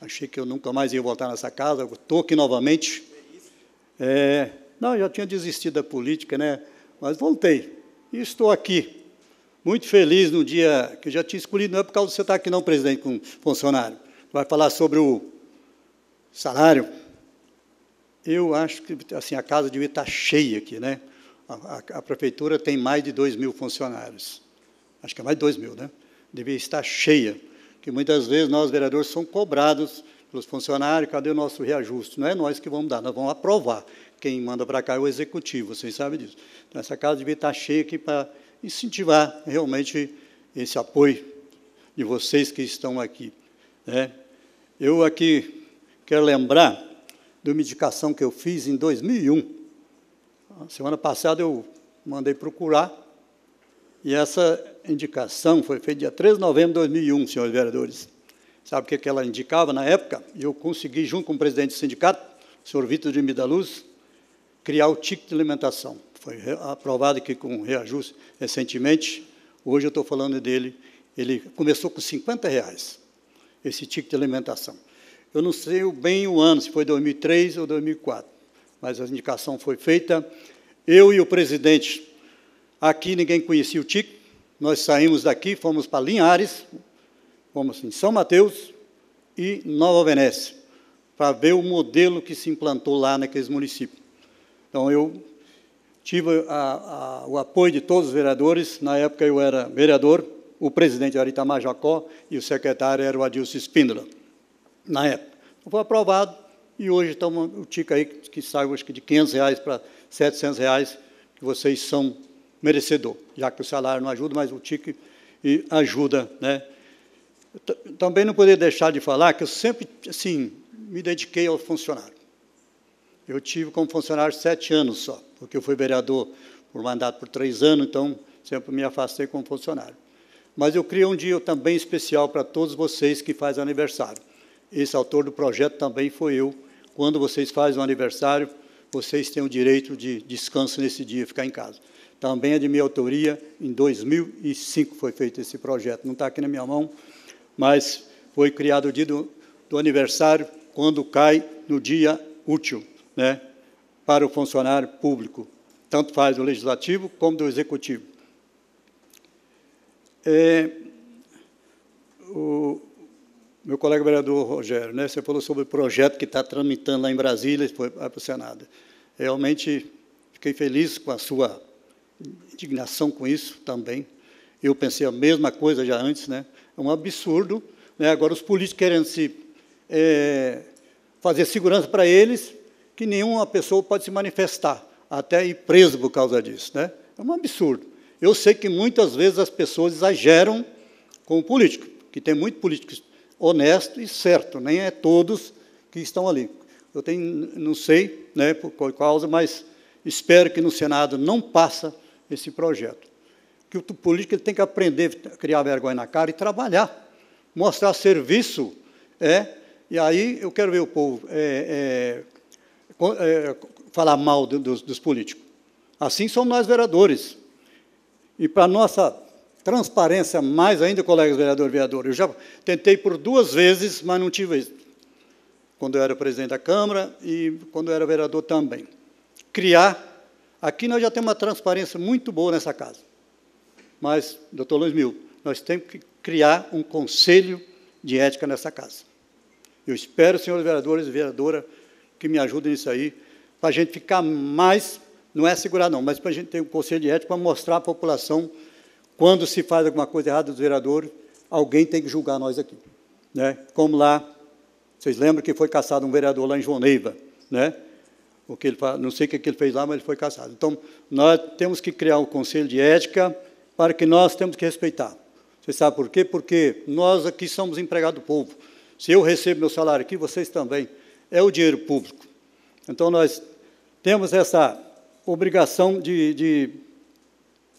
Achei que eu nunca mais ia voltar nessa casa, estou aqui novamente. É, não, eu já tinha desistido da política, né? Mas voltei e estou aqui, muito feliz no dia que eu já tinha escolhido, não é por causa de você estar aqui não, presidente, com funcionário. Vai falar sobre o salário. Eu acho que assim, a casa devia estar cheia aqui, né? A, a, a prefeitura tem mais de dois mil funcionários. Acho que é mais de dois mil, né? Devia estar cheia, que muitas vezes nós, vereadores, somos cobrados pelos funcionários, cadê o nosso reajuste? Não é nós que vamos dar, nós vamos aprovar. Quem manda para cá é o executivo, vocês sabem disso. Então, essa casa devia estar cheia aqui para incentivar realmente esse apoio de vocês que estão aqui, né? Eu aqui quero lembrar de uma indicação que eu fiz em dois mil e um. Semana passada eu mandei procurar, e essa indicação foi feita dia treze de novembro de dois mil e um, senhores vereadores. Sabe o que, que ela indicava na época? Eu consegui, junto com o presidente do sindicato, o senhor Vitor de Midaluz, criar o ticket de alimentação. Foi aprovado aqui com reajuste recentemente. Hoje eu estou falando dele. Ele começou com cinquenta reais, esse ticket de alimentação. Eu não sei bem o ano, se foi dois mil e três ou dois mil e quatro, mas a indicação foi feita. Eu e o presidente... Aqui ninguém conhecia o ticket. Nós saímos daqui, fomos para Linhares, fomos em São Mateus e Nova Venécia, para ver o modelo que se implantou lá naqueles municípios. Então, eu tive a, a, o apoio de todos os vereadores. Na época, eu era vereador, o presidente era Itamar Jacó e o secretário era o Adilson Espíndola, na época. Então, foi aprovado e hoje tá uma, o ticket aí que, que sai acho que de quinhentos reais para setecentos reais, que vocês são merecedor, já que o salário não ajuda, mas o ticket ajuda, né? Também não poderia deixar de falar que eu sempre, assim, me dediquei ao funcionário. Eu tive como funcionário sete anos só, porque eu fui vereador por mandato por três anos, então sempre me afastei como funcionário. Mas eu criei um dia também especial para todos vocês que fazem aniversário. Esse autor do projeto também foi eu. Quando vocês fazem um aniversário, vocês têm o direito de descanso nesse dia, ficar em casa. Também é de minha autoria, em dois mil e cinco foi feito esse projeto. Não está aqui na minha mão, mas foi criado o dia do, do aniversário, quando cai no dia útil, né, para o funcionário público, tanto faz do Legislativo como do Executivo. É, o meu colega vereador Rogério, né, você falou sobre o projeto que está tramitando lá em Brasília e foi para o Senado. Realmente, fiquei feliz com a sua indignação com isso também. Eu pensei a mesma coisa já antes, né? É um absurdo, né? Agora, os políticos querendo se, é, fazer segurança para eles, que nenhuma pessoa pode se manifestar, até ir preso por causa disso, né? É um absurdo. Eu sei que muitas vezes as pessoas exageram com o político, que tem muitos políticos honestos e certo, nem é todos que estão ali. Eu tenho, não sei, né, por qual causa, mas espero que no Senado não passe esse projeto. Que o político ele tem que aprender a criar vergonha na cara e trabalhar, mostrar serviço. É, e aí eu quero ver o povo é, é, é, falar mal do, dos, dos políticos. Assim somos nós, vereadores. E para a nossa transparência, mais ainda, colegas vereadores e vereadoras, eu já tentei por duas vezes, mas não tive êxito. Quando eu era presidente da Câmara e quando eu era vereador também. Criar. Aqui nós já temos uma transparência muito boa nessa casa. Mas, doutor Luiz Mil, nós temos que criar um conselho de ética nessa casa. Eu espero, senhores vereadores e vereadora, que me ajudem nisso aí, para a gente ficar mais, não é segurar não, mas para a gente ter um conselho de ética para mostrar à população quando se faz alguma coisa errada dos vereadores, alguém tem que julgar nós aqui, né? Como lá, vocês lembram que foi caçado um vereador lá em João Neiva, né? O que ele, não sei o que ele fez lá, mas ele foi caçado. Então, nós temos que criar um conselho de ética para que nós temos que respeitar. Você sabe por quê? Porque nós aqui somos empregados do povo. Se eu recebo meu salário aqui, vocês também. É o dinheiro público. Então, nós temos essa obrigação de, de,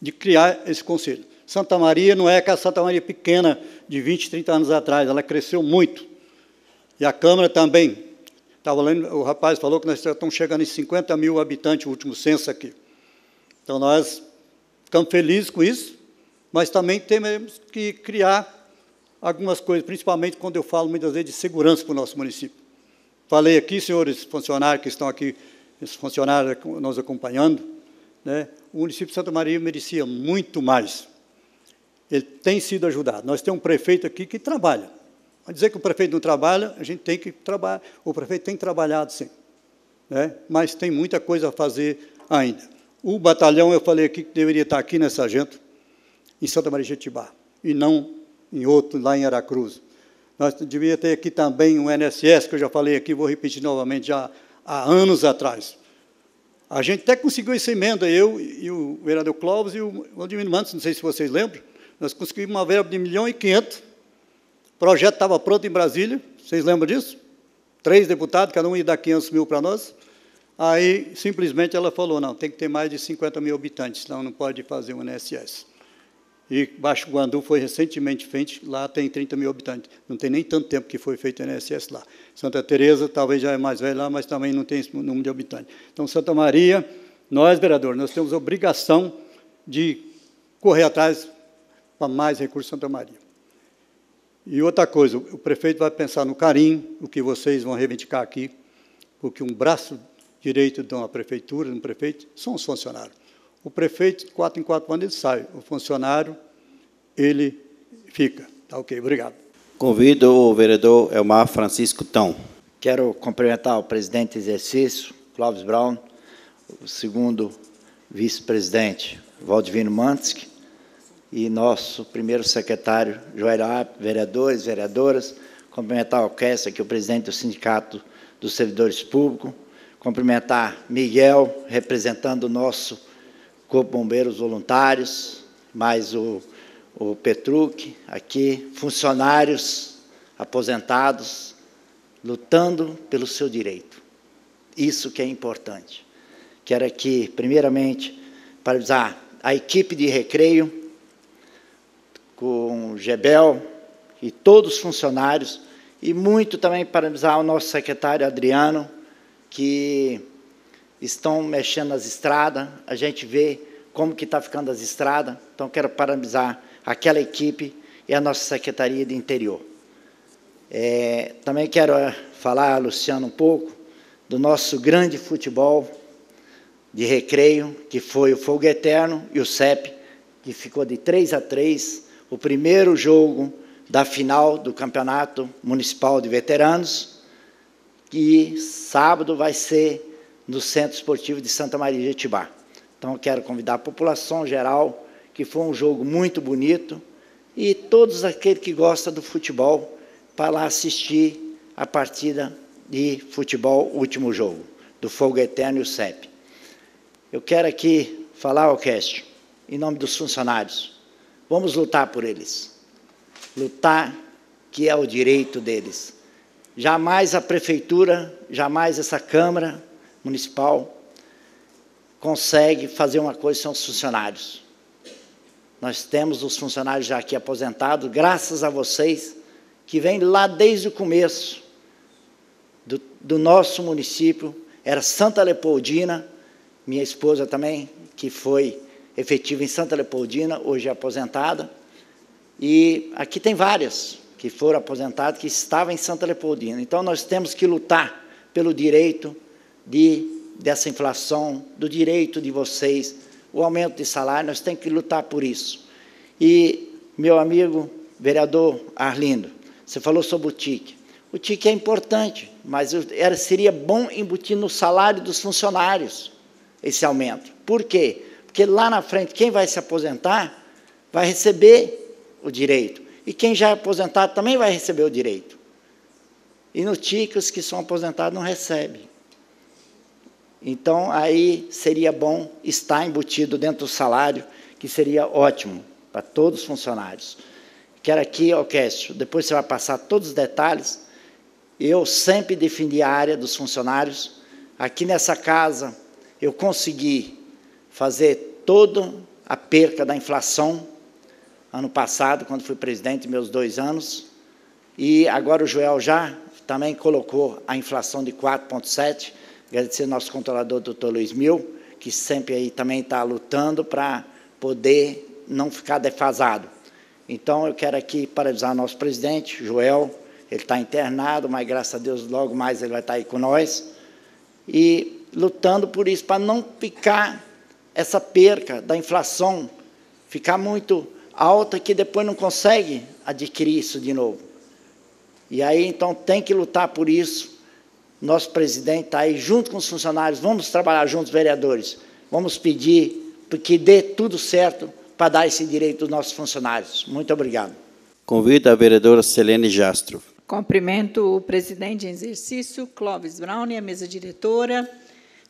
de criar esse conselho. Santa Maria não é aquela Santa Maria pequena de vinte, trinta anos atrás. Ela cresceu muito. E a Câmara também. Estava lendo, o rapaz falou que nós estamos chegando em cinquenta mil habitantes, o último censo aqui. Então, nós ficamos felizes com isso, mas também temos que criar algumas coisas, principalmente quando eu falo, muitas vezes, de segurança para o nosso município. Falei aqui, senhores funcionários que estão aqui, esses funcionários nos acompanhando, né, o município de Santa Maria merecia muito mais. Ele tem sido ajudado. Nós temos um prefeito aqui que trabalha. Mas dizer que o prefeito não trabalha, a gente tem que trabalhar. O prefeito tem trabalhado, sim, né? Mas tem muita coisa a fazer ainda. O batalhão, eu falei aqui, que deveria estar aqui nessa agenda, em Santa Maria de Jetibá, e não em outro, lá em Aracruz. Nós deveríamos ter aqui também um I N S S, que eu já falei aqui, vou repetir novamente, já há anos atrás. A gente até conseguiu essa emenda, eu e o vereador Clóvis e o Valdivino Manski, não sei se vocês lembram, nós conseguimos uma verba de um milhão e quinhentos. O projeto estava pronto em Brasília, vocês lembram disso? Três deputados, cada um ia dar quinhentos mil para nós. Aí, simplesmente, ela falou, não, tem que ter mais de cinquenta mil habitantes, senão não pode fazer um I N S S. E Baixo Guandu foi recentemente feito, lá tem trinta mil habitantes. Não tem nem tanto tempo que foi feito o I N S S lá. Santa Teresa talvez já é mais velha lá, mas também não tem esse número de habitantes. Então, Santa Maria, nós, vereadores, nós temos a obrigação de correr atrás para mais recursos em Santa Maria. E outra coisa, o prefeito vai pensar no carinho, o que vocês vão reivindicar aqui, porque um braço direito de uma prefeitura, de um prefeito, são os funcionários. O prefeito, quatro em quatro anos, ele sai. O funcionário, ele fica. Tá ok, obrigado. Convido o vereador Elmar Francisco Tom. Quero cumprimentar o presidente em exercício, Clóvis Braun, o segundo vice-presidente, Valdivino Manski, e nosso primeiro secretário, Joélio Habert, vereadores, vereadoras, cumprimentar a orquestra, que é o presidente do Sindicato dos Servidores Públicos, cumprimentar Miguel, representando o nosso Corpo Bombeiros Voluntários, mais o, o Petruc, aqui, funcionários aposentados, lutando pelo seu direito. Isso que é importante. Quero aqui, primeiramente, parabenizar a equipe de recreio, com o Gebel e todos os funcionários, e muito também parabenizar o nosso secretário Adriano, que estão mexendo nas estradas, a gente vê como que está ficando as estradas, então quero parabenizar aquela equipe e a nossa Secretaria de Interior. É, também quero falar, Luciano, um pouco do nosso grande futebol de recreio, que foi o Fogo Eterno e o C E P, que ficou de três a três, o primeiro jogo da final do Campeonato Municipal de Veteranos, que sábado vai ser no Centro Esportivo de Santa Maria de Jetibá. Então, eu quero convidar a população geral, que foi um jogo muito bonito, e todos aqueles que gostam do futebol, para lá assistir a partida de futebol, último jogo, do Fogo Eterno e o C E P. Eu quero aqui falar, Alqueste, em nome dos funcionários, vamos lutar por eles. Lutar, que é o direito deles. Jamais a Prefeitura, jamais essa Câmara Municipal consegue fazer uma coisa sem os funcionários. Nós temos os funcionários já aqui aposentados, graças a vocês, que vêm lá desde o começo do, do nosso município. Era Santa Leopoldina, minha esposa também, que foi efetiva em Santa Leopoldina, hoje é aposentada. E aqui tem várias que foram aposentadas, que estavam em Santa Leopoldina. Então, nós temos que lutar pelo direito de, dessa inflação, do direito de vocês, o aumento de salário, nós temos que lutar por isso. E, meu amigo, vereador Arlindo, você falou sobre o T I C. O T I C é importante, mas era, seria bom embutir no salário dos funcionários esse aumento. Por quê? Porque lá na frente, quem vai se aposentar vai receber o direito. E quem já é aposentado também vai receber o direito. E no T I C, os que são aposentados não recebem. Então, aí seria bom estar embutido dentro do salário, que seria ótimo para todos os funcionários. Quero aqui, Alqueste, depois você vai passar todos os detalhes. Eu sempre defendi a área dos funcionários. Aqui nessa casa, eu consegui fazer toda a perca da inflação ano passado, quando fui presidente, meus dois anos. E agora o Joel já também colocou a inflação de quatro vírgula sete. Agradecer ao nosso controlador, doutor Luiz Mil, que sempre aí também está lutando para poder não ficar defasado. Então, eu quero aqui parabenizar o nosso presidente, Joel. Ele está internado, mas, graças a Deus, logo mais ele vai estar aí com nós. E lutando por isso, para não ficar essa perca da inflação, ficar muito alta, que depois não consegue adquirir isso de novo. E aí, então, tem que lutar por isso. Nosso presidente está aí junto com os funcionários, vamos trabalhar juntos, vereadores, vamos pedir que dê tudo certo para dar esse direito aos nossos funcionários. Muito obrigado. Convido a vereadora Selene Jastrow. Cumprimento o presidente em exercício, Clóvis Braun, e a mesa diretora,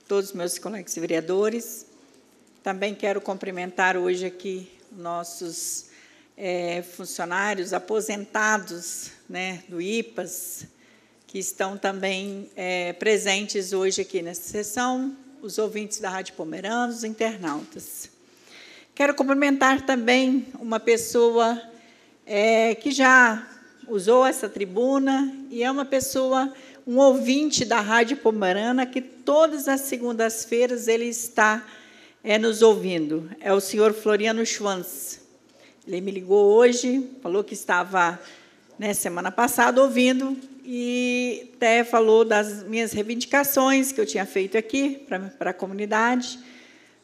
todos os meus colegas vereadores. Também quero cumprimentar hoje aqui nossos é, funcionários aposentados, né, do I P A S, que estão também é, presentes hoje aqui nessa sessão, os ouvintes da Rádio Pomerânia, os internautas. Quero cumprimentar também uma pessoa é, que já usou essa tribuna e é uma pessoa, um ouvinte da Rádio Pomerânia, que todas as segundas-feiras ele está é, nos ouvindo. É o senhor Floriano Schwanz. Ele me ligou hoje, falou que estava, né, semana passada ouvindo, e até falou das minhas reivindicações que eu tinha feito aqui para a comunidade,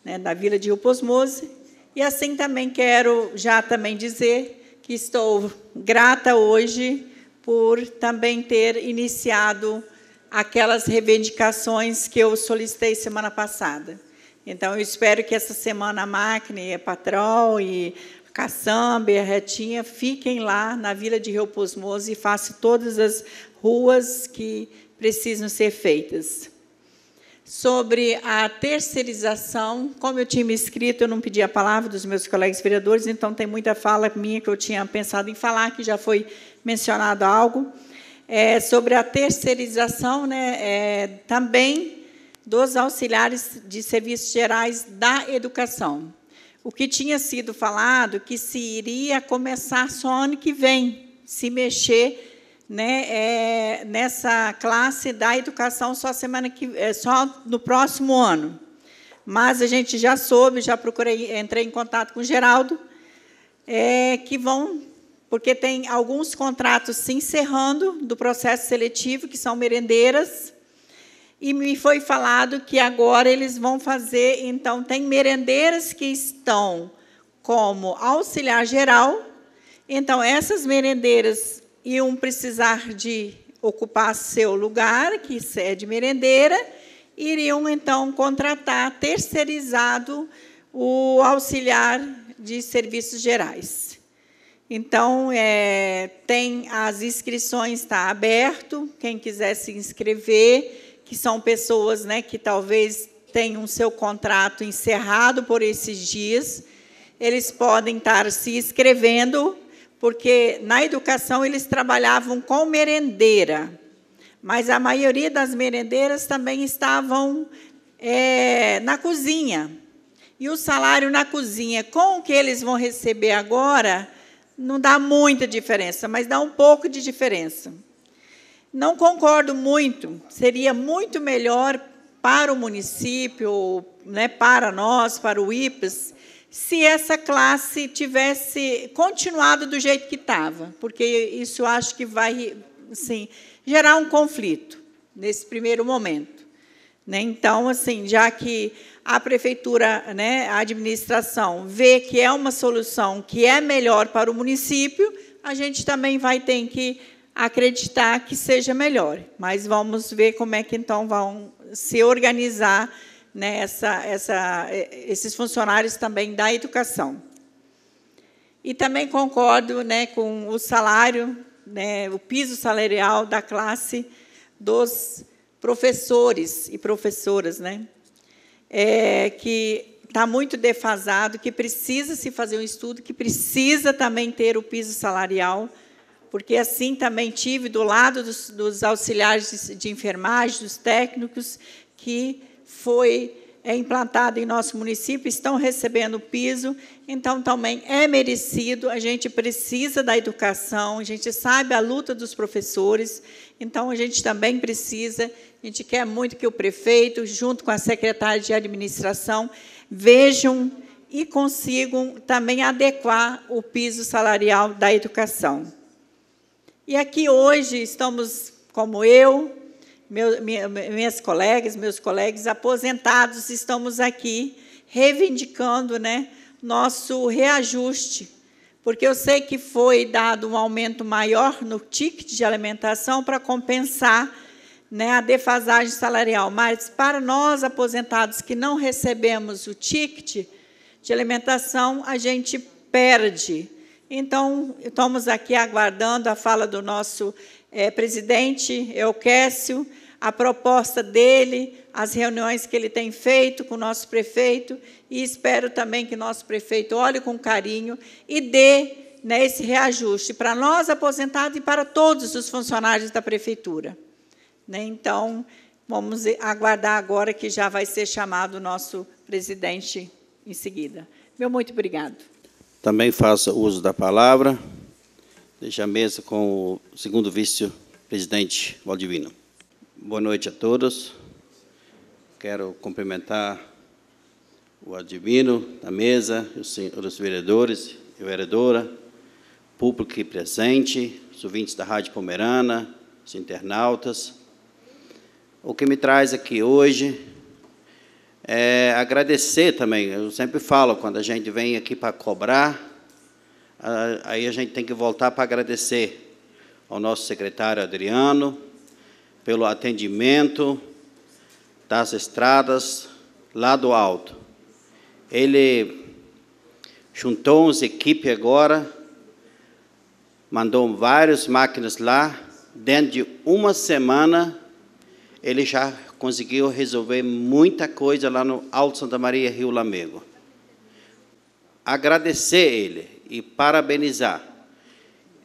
né, da Vila de Rio Posmose. E, assim, também quero já também dizer que estou grata hoje por também ter iniciado aquelas reivindicações que eu solicitei semana passada. Então, eu espero que essa semana a Máquina e a Patrol e Caçamba e a Retinha fiquem lá na Vila de Rio Posmose e façam todas as ruas que precisam ser feitas. Sobre a terceirização, como eu tinha me inscrito, eu não pedi a palavra dos meus colegas vereadores, então tem muita fala minha que eu tinha pensado em falar, que já foi mencionado algo. É, sobre a terceirização, né, é, também dos auxiliares de serviços gerais da educação. O que tinha sido falado que se iria começar só ano que vem, se mexer, né, é, nessa classe da educação só semana que é, só no próximo ano. Mas a gente já soube, já procurei, entrei em contato com o Geraldo, é, que vão porque tem alguns contratos se encerrando do processo seletivo, que são merendeiras, e me foi falado que agora eles vão fazer, então, tem merendeiras que estão como auxiliar geral, então, essas merendeiras iam precisar de ocupar seu lugar, que é de merendeira, iriam, então, contratar terceirizado o auxiliar de serviços gerais. Então, é, tem as inscrições, está aberto, quem quiser se inscrever, que são pessoas, né, que talvez tenham o seu contrato encerrado por esses dias, eles podem estar se inscrevendo, porque na educação eles trabalhavam com merendeira, mas a maioria das merendeiras também estavam é, na cozinha. E o salário na cozinha, com o que eles vão receber agora, não dá muita diferença, mas dá um pouco de diferença. Não concordo muito, seria muito melhor para o município, né, para nós, para o I P S, se essa classe tivesse continuado do jeito que estava, porque isso acho que vai assim, gerar um conflito nesse primeiro momento. Né? Então, assim, já que a prefeitura, né, a administração, vê que é uma solução que é melhor para o município, a gente também vai ter que acreditar que seja melhor. Mas vamos ver como é que, então, vão se organizar, né, essa, essa, esses funcionários também da educação. E também concordo, né, com o salário, né, o piso salarial da classe dos professores e professoras, né? É, que está muito defasado, que precisa se fazer um estudo, que precisa também ter o piso salarial, porque assim também tive do lado dos, dos auxiliares de enfermagem, dos técnicos, que foi é, implantado em nosso município, estão recebendo o piso, então também é merecido, a gente precisa da educação, a gente sabe a luta dos professores, então a gente também precisa. A gente quer muito que o prefeito, junto com a secretária de administração, vejam e consigam também adequar o piso salarial da educação. E aqui hoje estamos, como eu, meu, minhas colegas, meus colegas aposentados, estamos aqui reivindicando, né, nosso reajuste, porque eu sei que foi dado um aumento maior no ticket de alimentação para compensar, né, a defasagem salarial, mas para nós aposentados que não recebemos o ticket de alimentação, a gente perde. Então, estamos aqui aguardando a fala do nosso é, presidente Eucécio, a proposta dele, as reuniões que ele tem feito com o nosso prefeito, e espero também que o nosso prefeito olhe com carinho e dê, né, esse reajuste para nós aposentados e para todos os funcionários da prefeitura. Então, vamos aguardar agora que já vai ser chamado o nosso presidente em seguida. Meu muito obrigado. Também faço uso da palavra. Deixo a mesa com o segundo vice-presidente Valdivino. Boa noite a todos. Quero cumprimentar o Valdivino, a mesa, os vereadores e vereadora, público aqui presente, os ouvintes da Rádio Pomerana, os internautas. O que me traz aqui hoje é agradecer também. Eu sempre falo, quando a gente vem aqui para cobrar, aí a gente tem que voltar para agradecer ao nosso secretário Adriano pelo atendimento das estradas lá do alto. Ele juntou umas equipes agora, mandou várias máquinas lá, dentro de uma semana, ele já conseguiu resolver muita coisa lá no Alto Santa Maria, Rio Lamego. Agradecer ele e parabenizar.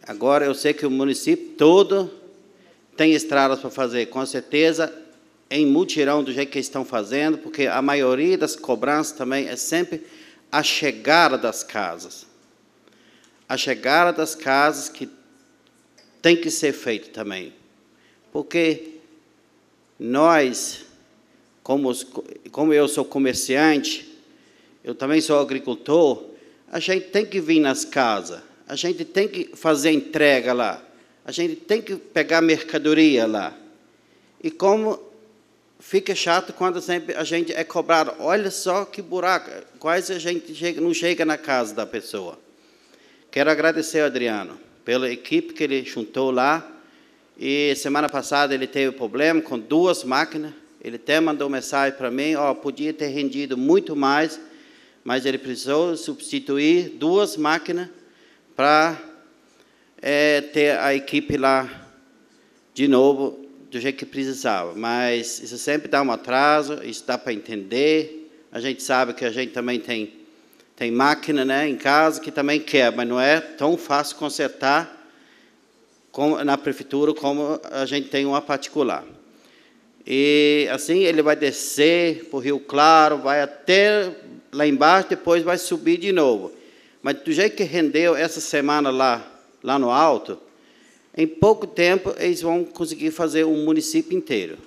Agora, eu sei que o município todo tem estradas para fazer, com certeza, em mutirão do jeito que estão fazendo, porque a maioria das cobranças também é sempre a chegada das casas. A chegada das casas que tem que ser feito também, porque nós, como, os, como eu sou comerciante, eu também sou agricultor, a gente tem que vir nas casas, a gente tem que fazer entrega lá, a gente tem que pegar mercadoria lá. E como fica chato quando sempre a gente é cobrado, olha só que buraco, quase a gente chega, não chega na casa da pessoa. Quero agradecer ao Adriano pela equipe que ele juntou lá. E semana passada ele teve problema com duas máquinas. Ele até mandou mensagem para mim, ó, podia ter rendido muito mais, mas ele precisou substituir duas máquinas para é, ter a equipe lá de novo do jeito que precisava. Mas isso sempre dá um atraso, isso dá para entender. A gente sabe que a gente também tem, tem máquina, né, em casa que também quer, mas não é tão fácil consertar como, na prefeitura, como a gente tem uma particular. E, assim, ele vai descer para o Rio Claro, vai até lá embaixo, depois vai subir de novo. Mas, do jeito que rendeu essa semana lá, lá no alto, em pouco tempo eles vão conseguir fazer o município inteiro.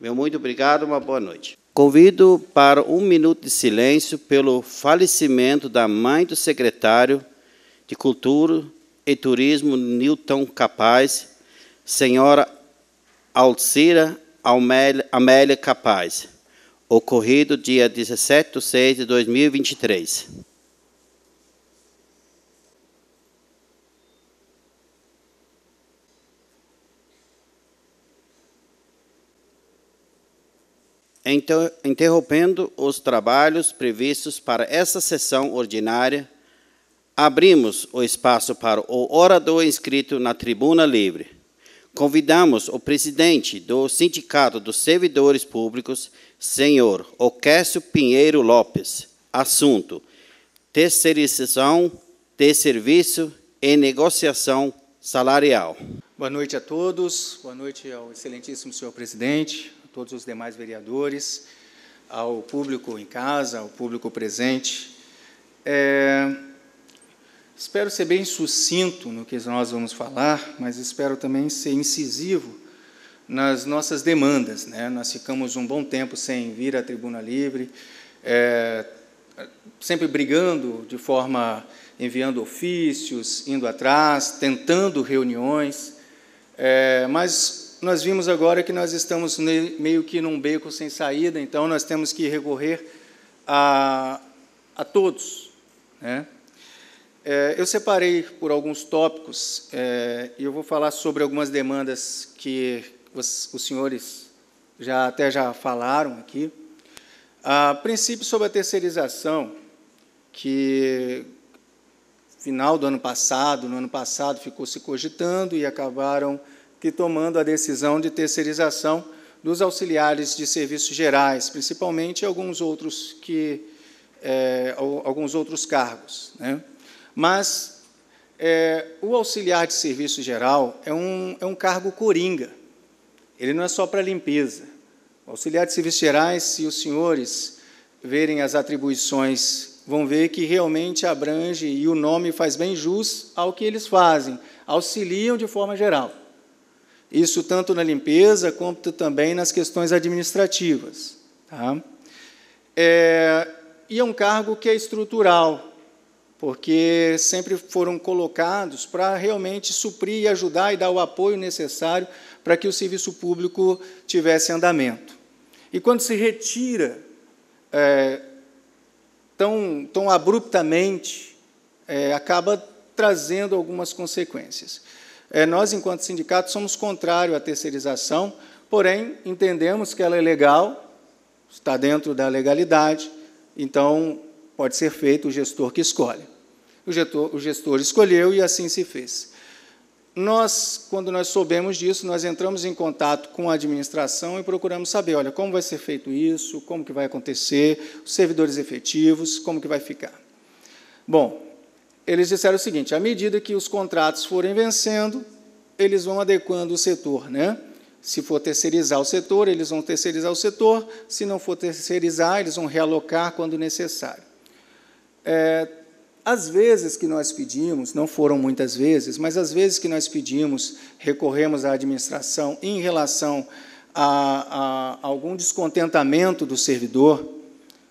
Meu muito obrigado, uma boa noite. Convido para um minuto de silêncio pelo falecimento da mãe do secretário de Cultura e Turismo, Newton Capaz, senhora Alcira Amélia Capaz, ocorrido dia dezessete de seis de dois mil e vinte e três. Então, interrompendo os trabalhos previstos para essa sessão ordinária, abrimos o espaço para o orador inscrito na tribuna livre. Convidamos o presidente do Sindicato dos Servidores Públicos, senhor Océcio Pinheiro Lopes. Assunto: terceirização de serviço e negociação salarial. Boa noite a todos, boa noite ao excelentíssimo senhor presidente, todos os demais vereadores, ao público em casa, ao público presente. É, espero ser bem sucinto no que nós vamos falar, mas espero também ser incisivo nas nossas demandas, né? Nós ficamos um bom tempo sem vir à tribuna livre, é, sempre brigando de forma, enviando ofícios, indo atrás, tentando reuniões, é, mas nós vimos agora que nós estamos meio que num beco sem saída, então nós temos que recorrer a, a todos, né? É, eu separei por alguns tópicos, é, e eu vou falar sobre algumas demandas que os, os senhores já, até já falaram aqui. A princípio, sobre a terceirização, que final do ano passado, no ano passado ficou se cogitando e acabaram que tomando a decisão de terceirização dos auxiliares de serviços gerais, principalmente alguns outros que é, alguns outros cargos, né? Mas é, o auxiliar de serviço geral é um é um cargo coringa. Ele não é só para limpeza. O auxiliar de serviços gerais, se os senhores verem as atribuições, vão ver que realmente abrange e o nome faz bem jus ao que eles fazem. Auxiliam de forma geral. Isso tanto na limpeza, quanto também nas questões administrativas. Tá? É, e é um cargo que é estrutural, porque sempre foram colocados para realmente suprir e ajudar e dar o apoio necessário para que o serviço público tivesse andamento. E quando se retira é, tão, tão abruptamente, é, acaba trazendo algumas consequências. É, nós, enquanto sindicato, somos contrários à terceirização, porém, entendemos que ela é legal, está dentro da legalidade, então pode ser feito o gestor que escolhe. O gestor, o gestor escolheu e assim se fez. Nós, quando nós soubemos disso, nós entramos em contato com a administração e procuramos saber, olha, como vai ser feito isso, como que vai acontecer, os servidores efetivos, como que vai ficar. Bom, eles disseram o seguinte, à medida que os contratos forem vencendo, eles vão adequando o setor, né? Se for terceirizar o setor, eles vão terceirizar o setor, se não for terceirizar, eles vão realocar quando necessário. É, às vezes que nós pedimos, não foram muitas vezes, mas às vezes que nós pedimos, recorremos à administração em relação a, a algum descontentamento do servidor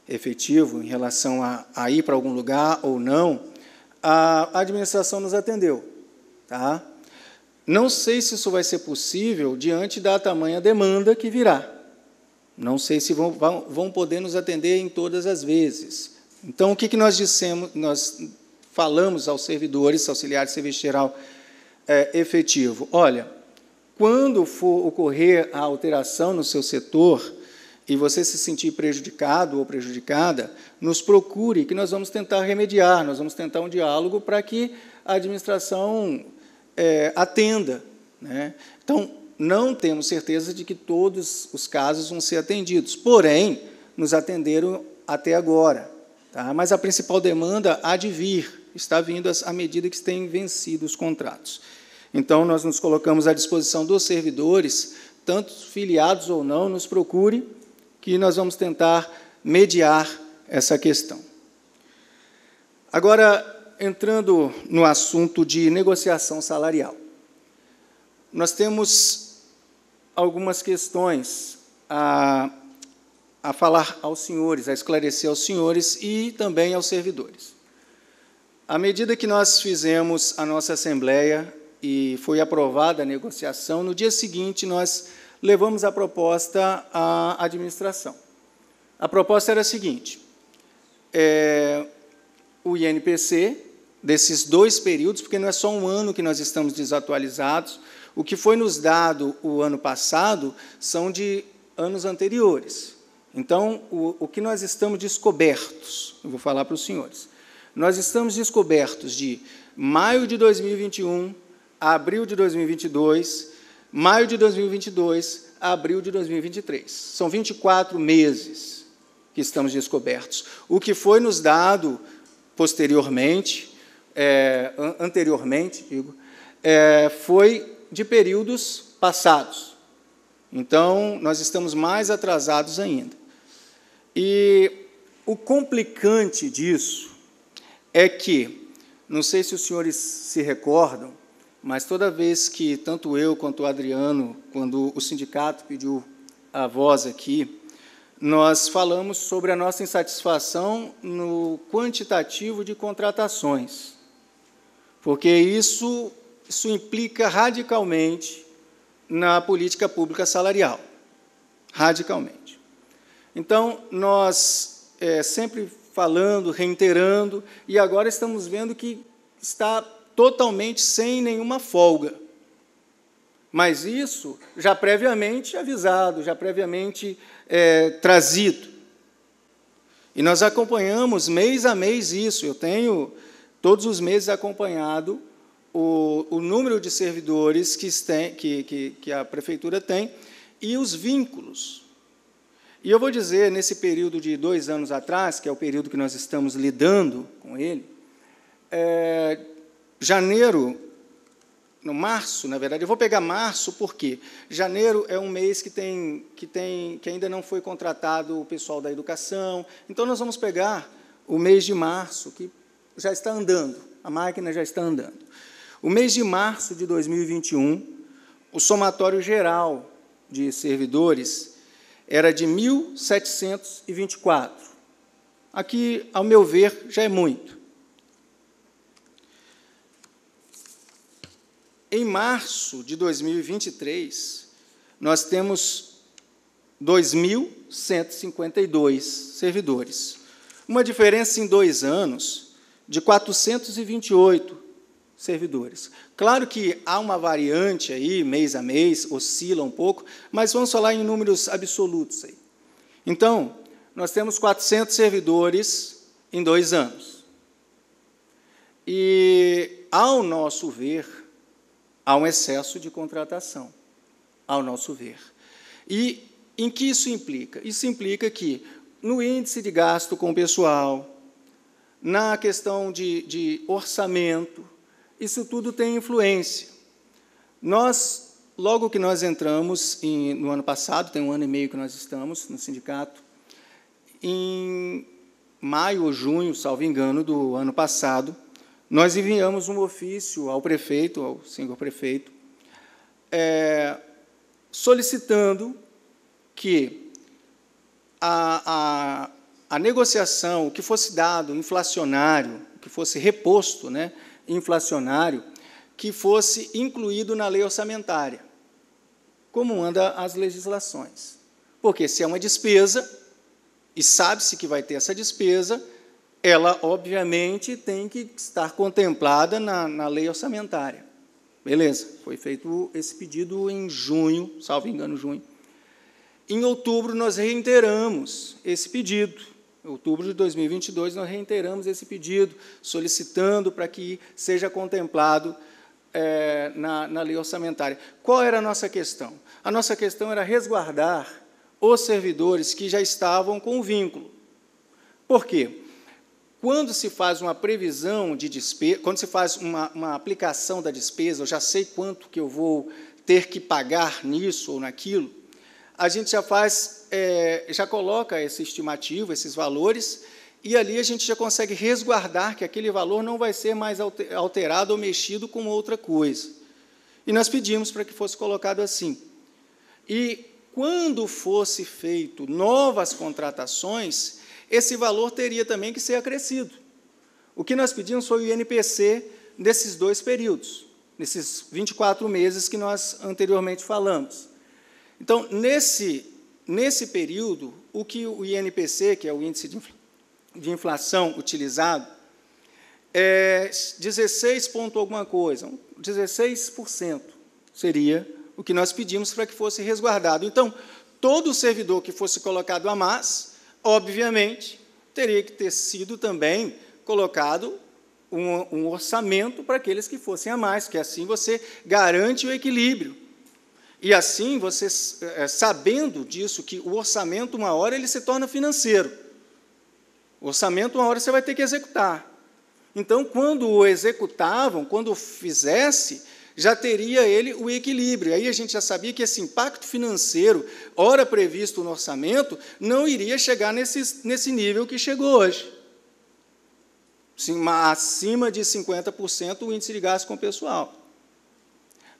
efetivo, em relação a, a ir para algum lugar ou não, a administração nos atendeu. Tá? Não sei se isso vai ser possível diante da tamanha demanda que virá. Não sei se vão, vão, vão poder nos atender em todas as vezes. Então, o que, que nós dissemos, nós falamos aos servidores, auxiliares de serviço geral é, efetivo? Olha, quando for ocorrer a alteração no seu setor e você se sentir prejudicado ou prejudicada, nos procure, que nós vamos tentar remediar, nós vamos tentar um diálogo para que a administração é, atenda. Né? Então, não temos certeza de que todos os casos vão ser atendidos, porém, nos atenderam até agora. Tá? Mas a principal demanda há de vir, está vindo à medida que têm vencido os contratos. Então, nós nos colocamos à disposição dos servidores, tanto filiados ou não, nos procure, que nós vamos tentar mediar essa questão. Agora, entrando no assunto de negociação salarial. Nós temos algumas questões a... a falar aos senhores, a esclarecer aos senhores e também aos servidores. À medida que nós fizemos a nossa assembleia e foi aprovada a negociação, no dia seguinte nós levamos a proposta à administração. A proposta era a seguinte, é, o I N P C, desses dois períodos, porque não é só um ano que nós estamos desatualizados, o que foi nos dado o ano passado são de anos anteriores. Então, o, o que nós estamos descobertos, eu vou falar para os senhores, nós estamos descobertos de maio de dois mil e vinte e um, abril de dois mil e vinte e dois, maio de dois mil e vinte e dois, abril de dois mil e vinte e três. São vinte e quatro meses que estamos descobertos. O que foi nos dado posteriormente, é, anteriormente, digo, é, foi de períodos passados. Então, nós estamos mais atrasados ainda. E o complicante disso é que, não sei se os senhores se recordam, mas toda vez que tanto eu quanto o Adriano, quando o sindicato pediu a voz aqui, nós falamos sobre a nossa insatisfação no quantitativo de contratações, porque isso, isso implica radicalmente na política pública salarial, radicalmente. Então, nós é, sempre falando, reiterando, e agora estamos vendo que está totalmente sem nenhuma folga. Mas isso já previamente avisado, já previamente é, trazido. E nós acompanhamos mês a mês isso. Eu tenho, todos os meses, acompanhado O, o número de servidores que, tem, que, que, que a prefeitura tem e os vínculos. E eu vou dizer, nesse período de dois anos atrás, que é o período que nós estamos lidando com ele, é, janeiro, no março, na verdade, eu vou pegar março porque janeiro é um mês que, tem, que, tem, que ainda não foi contratado o pessoal da educação, então nós vamos pegar o mês de março, que já está andando, a máquina já está andando. O mês de março de dois mil e vinte e um, o somatório geral de servidores era de mil setecentos e vinte e quatro. Aqui, ao meu ver, já é muito. Em março de dois mil e vinte e três, nós temos dois mil cento e cinquenta e dois servidores. Uma diferença em dois anos de quatrocentos e vinte e oito servidores. Claro que há uma variante aí, mês a mês, oscila um pouco, mas vamos falar em números absolutos aí. Então, nós temos quatrocentos servidores em dois anos. E, ao nosso ver, há um excesso de contratação, ao nosso ver. E em que isso implica? Isso implica que, no índice de gasto com o pessoal, na questão de, de orçamento, isso tudo tem influência. Nós, logo que nós entramos, em, no ano passado, tem um ano e meio que nós estamos no sindicato, em maio ou junho, salvo engano, do ano passado, nós enviamos um ofício ao prefeito, ao senhor prefeito, é, solicitando que a, a, a a negociação, o que fosse dado inflacionário, o que fosse reposto, né, inflacionário, que fosse incluído na lei orçamentária, como anda as legislações. Porque se é uma despesa, e sabe-se que vai ter essa despesa, ela, obviamente, tem que estar contemplada na, na lei orçamentária. Beleza, foi feito esse pedido em junho, salvo engano, junho. Em outubro, nós reiteramos esse pedido. Em outubro de dois mil e vinte e dois, nós reiteramos esse pedido, solicitando para que seja contemplado é, na, na lei orçamentária. Qual era a nossa questão? A nossa questão era resguardar os servidores que já estavam com o vínculo. Por quê? Quando se faz uma previsão de despesa, quando se faz uma, uma aplicação da despesa, eu já sei quanto que eu vou ter que pagar nisso ou naquilo, a gente já faz, é, já coloca essa estimativa, esses valores, e ali a gente já consegue resguardar que aquele valor não vai ser mais alterado ou mexido com outra coisa. E nós pedimos para que fosse colocado assim. E quando fosse feito novas contratações, esse valor teria também que ser acrescido. O que nós pedimos foi o I N P C nesses dois períodos, nesses vinte e quatro meses que nós anteriormente falamos. Então, nesse, nesse período, o que o I N P C, que é o índice de inflação utilizado, é dezesseis ponto alguma coisa, dezesseis por cento seria o que nós pedimos para que fosse resguardado. Então, todo servidor que fosse colocado a mais, obviamente, teria que ter sido também colocado um, um orçamento para aqueles que fossem a mais, que assim você garante o equilíbrio. E assim, você, sabendo disso, que o orçamento, uma hora, ele se torna financeiro. O orçamento, uma hora, você vai ter que executar. Então, quando o executavam, quando o fizesse, já teria ele o equilíbrio. Aí a gente já sabia que esse impacto financeiro, ora previsto no orçamento, não iria chegar nesse, nesse nível que chegou hoje. Sim, acima de cinquenta por cento o índice de gasto com o pessoal.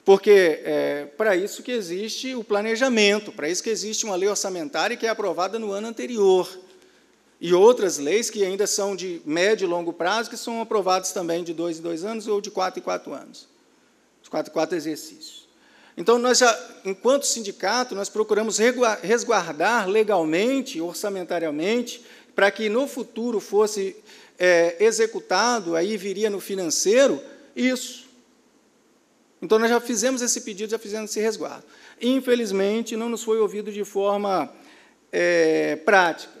Porque é para isso que existe o planejamento, para isso que existe uma lei orçamentária que é aprovada no ano anterior. E outras leis que ainda são de médio e longo prazo, que são aprovadas também de dois em dois anos ou de quatro em quatro anos. Os quatro, quatro exercícios. Então, nós já, enquanto sindicato, nós procuramos resguardar legalmente, orçamentariamente, para que no futuro fosse é, executado, aí viria no financeiro, isso. Então, nós já fizemos esse pedido, já fizemos esse resguardo. Infelizmente, não nos foi ouvido de forma é, prática.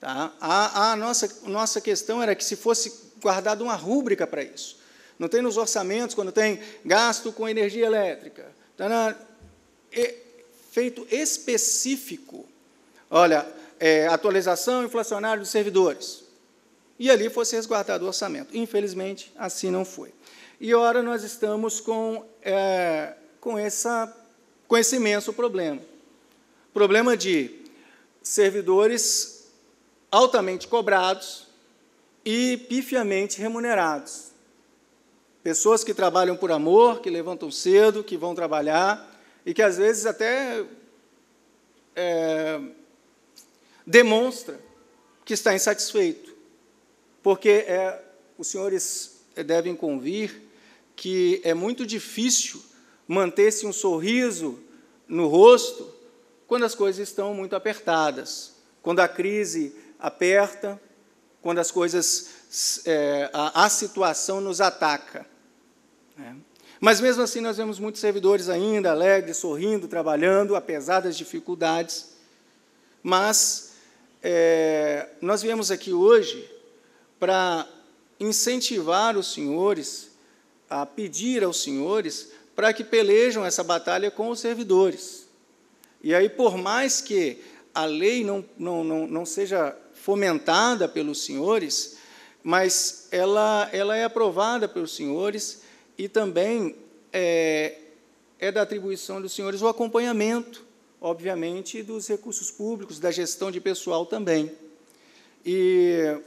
Tá? A, a nossa, nossa questão era que se fosse guardada uma rúbrica para isso. Não tem nos orçamentos, quando tem gasto com energia elétrica. É feito específico. Olha, é, atualização inflacionária dos servidores. E ali fosse resguardado o orçamento. Infelizmente, assim não foi. E, ora, nós estamos com, é, com, essa, com esse imenso problema. Problema de servidores altamente cobrados e pifiamente remunerados. Pessoas que trabalham por amor, que levantam cedo, que vão trabalhar, e que, às vezes, até é, demonstra que está insatisfeito. Porque é, os senhores devem convir que é muito difícil manter-se um sorriso no rosto quando as coisas estão muito apertadas, quando a crise aperta, quando as coisas, é, a, a situação nos ataca. Né? Mas, mesmo assim, nós vemos muitos servidores ainda alegres, sorrindo, trabalhando, apesar das dificuldades. Mas é, nós viemos aqui hoje para incentivar os senhores, a pedir aos senhores para que pelejam essa batalha com os servidores. E aí, por mais que a lei não, não, não, não seja fomentada pelos senhores, mas ela, ela é aprovada pelos senhores e também é, é da atribuição dos senhores o acompanhamento, obviamente, dos recursos públicos, da gestão de pessoal também. E,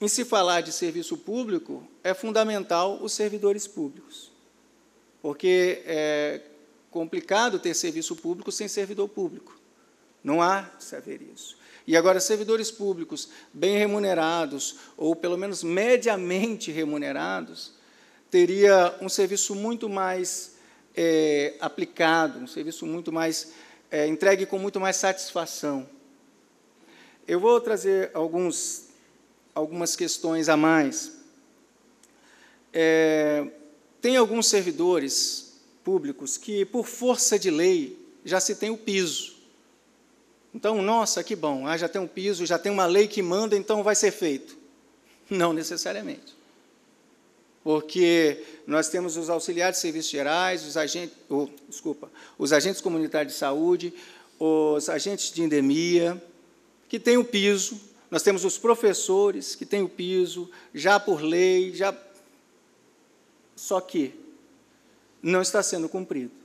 em se falar de serviço público, é fundamental os servidores públicos, porque é complicado ter serviço público sem servidor público. Não há saber isso. E agora, servidores públicos bem remunerados, ou pelo menos mediamente remunerados, teria um serviço muito mais é, aplicado, um serviço muito mais é, entregue com muito mais satisfação. Eu vou trazer alguns, algumas questões a mais. É, tem alguns servidores públicos que, por força de lei, já se tem o piso. Então, nossa, que bom, ah, já tem um piso, já tem uma lei que manda, então vai ser feito. Não necessariamente. Porque nós temos os auxiliares de serviços gerais, os agentes, oh, desculpa, os agentes comunitários de saúde, os agentes de endemia, que têm o piso, nós temos os professores que têm o piso, já por lei, já... só que não está sendo cumprido.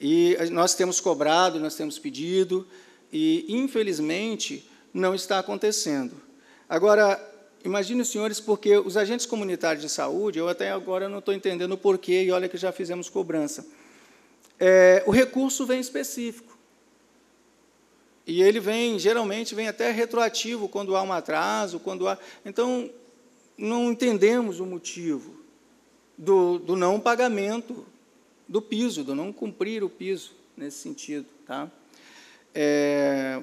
E nós temos cobrado, nós temos pedido, e, infelizmente, não está acontecendo. Agora, imagine os senhores, porque os agentes comunitários de saúde, eu até agora não estou entendendo o porquê, e olha que já fizemos cobrança. É, o recurso vem específico. E ele vem, geralmente, vem até retroativo, quando há um atraso, quando há... Então, não entendemos o motivo do, do não pagamento do piso, do não cumprir o piso, nesse sentido. Tá? É,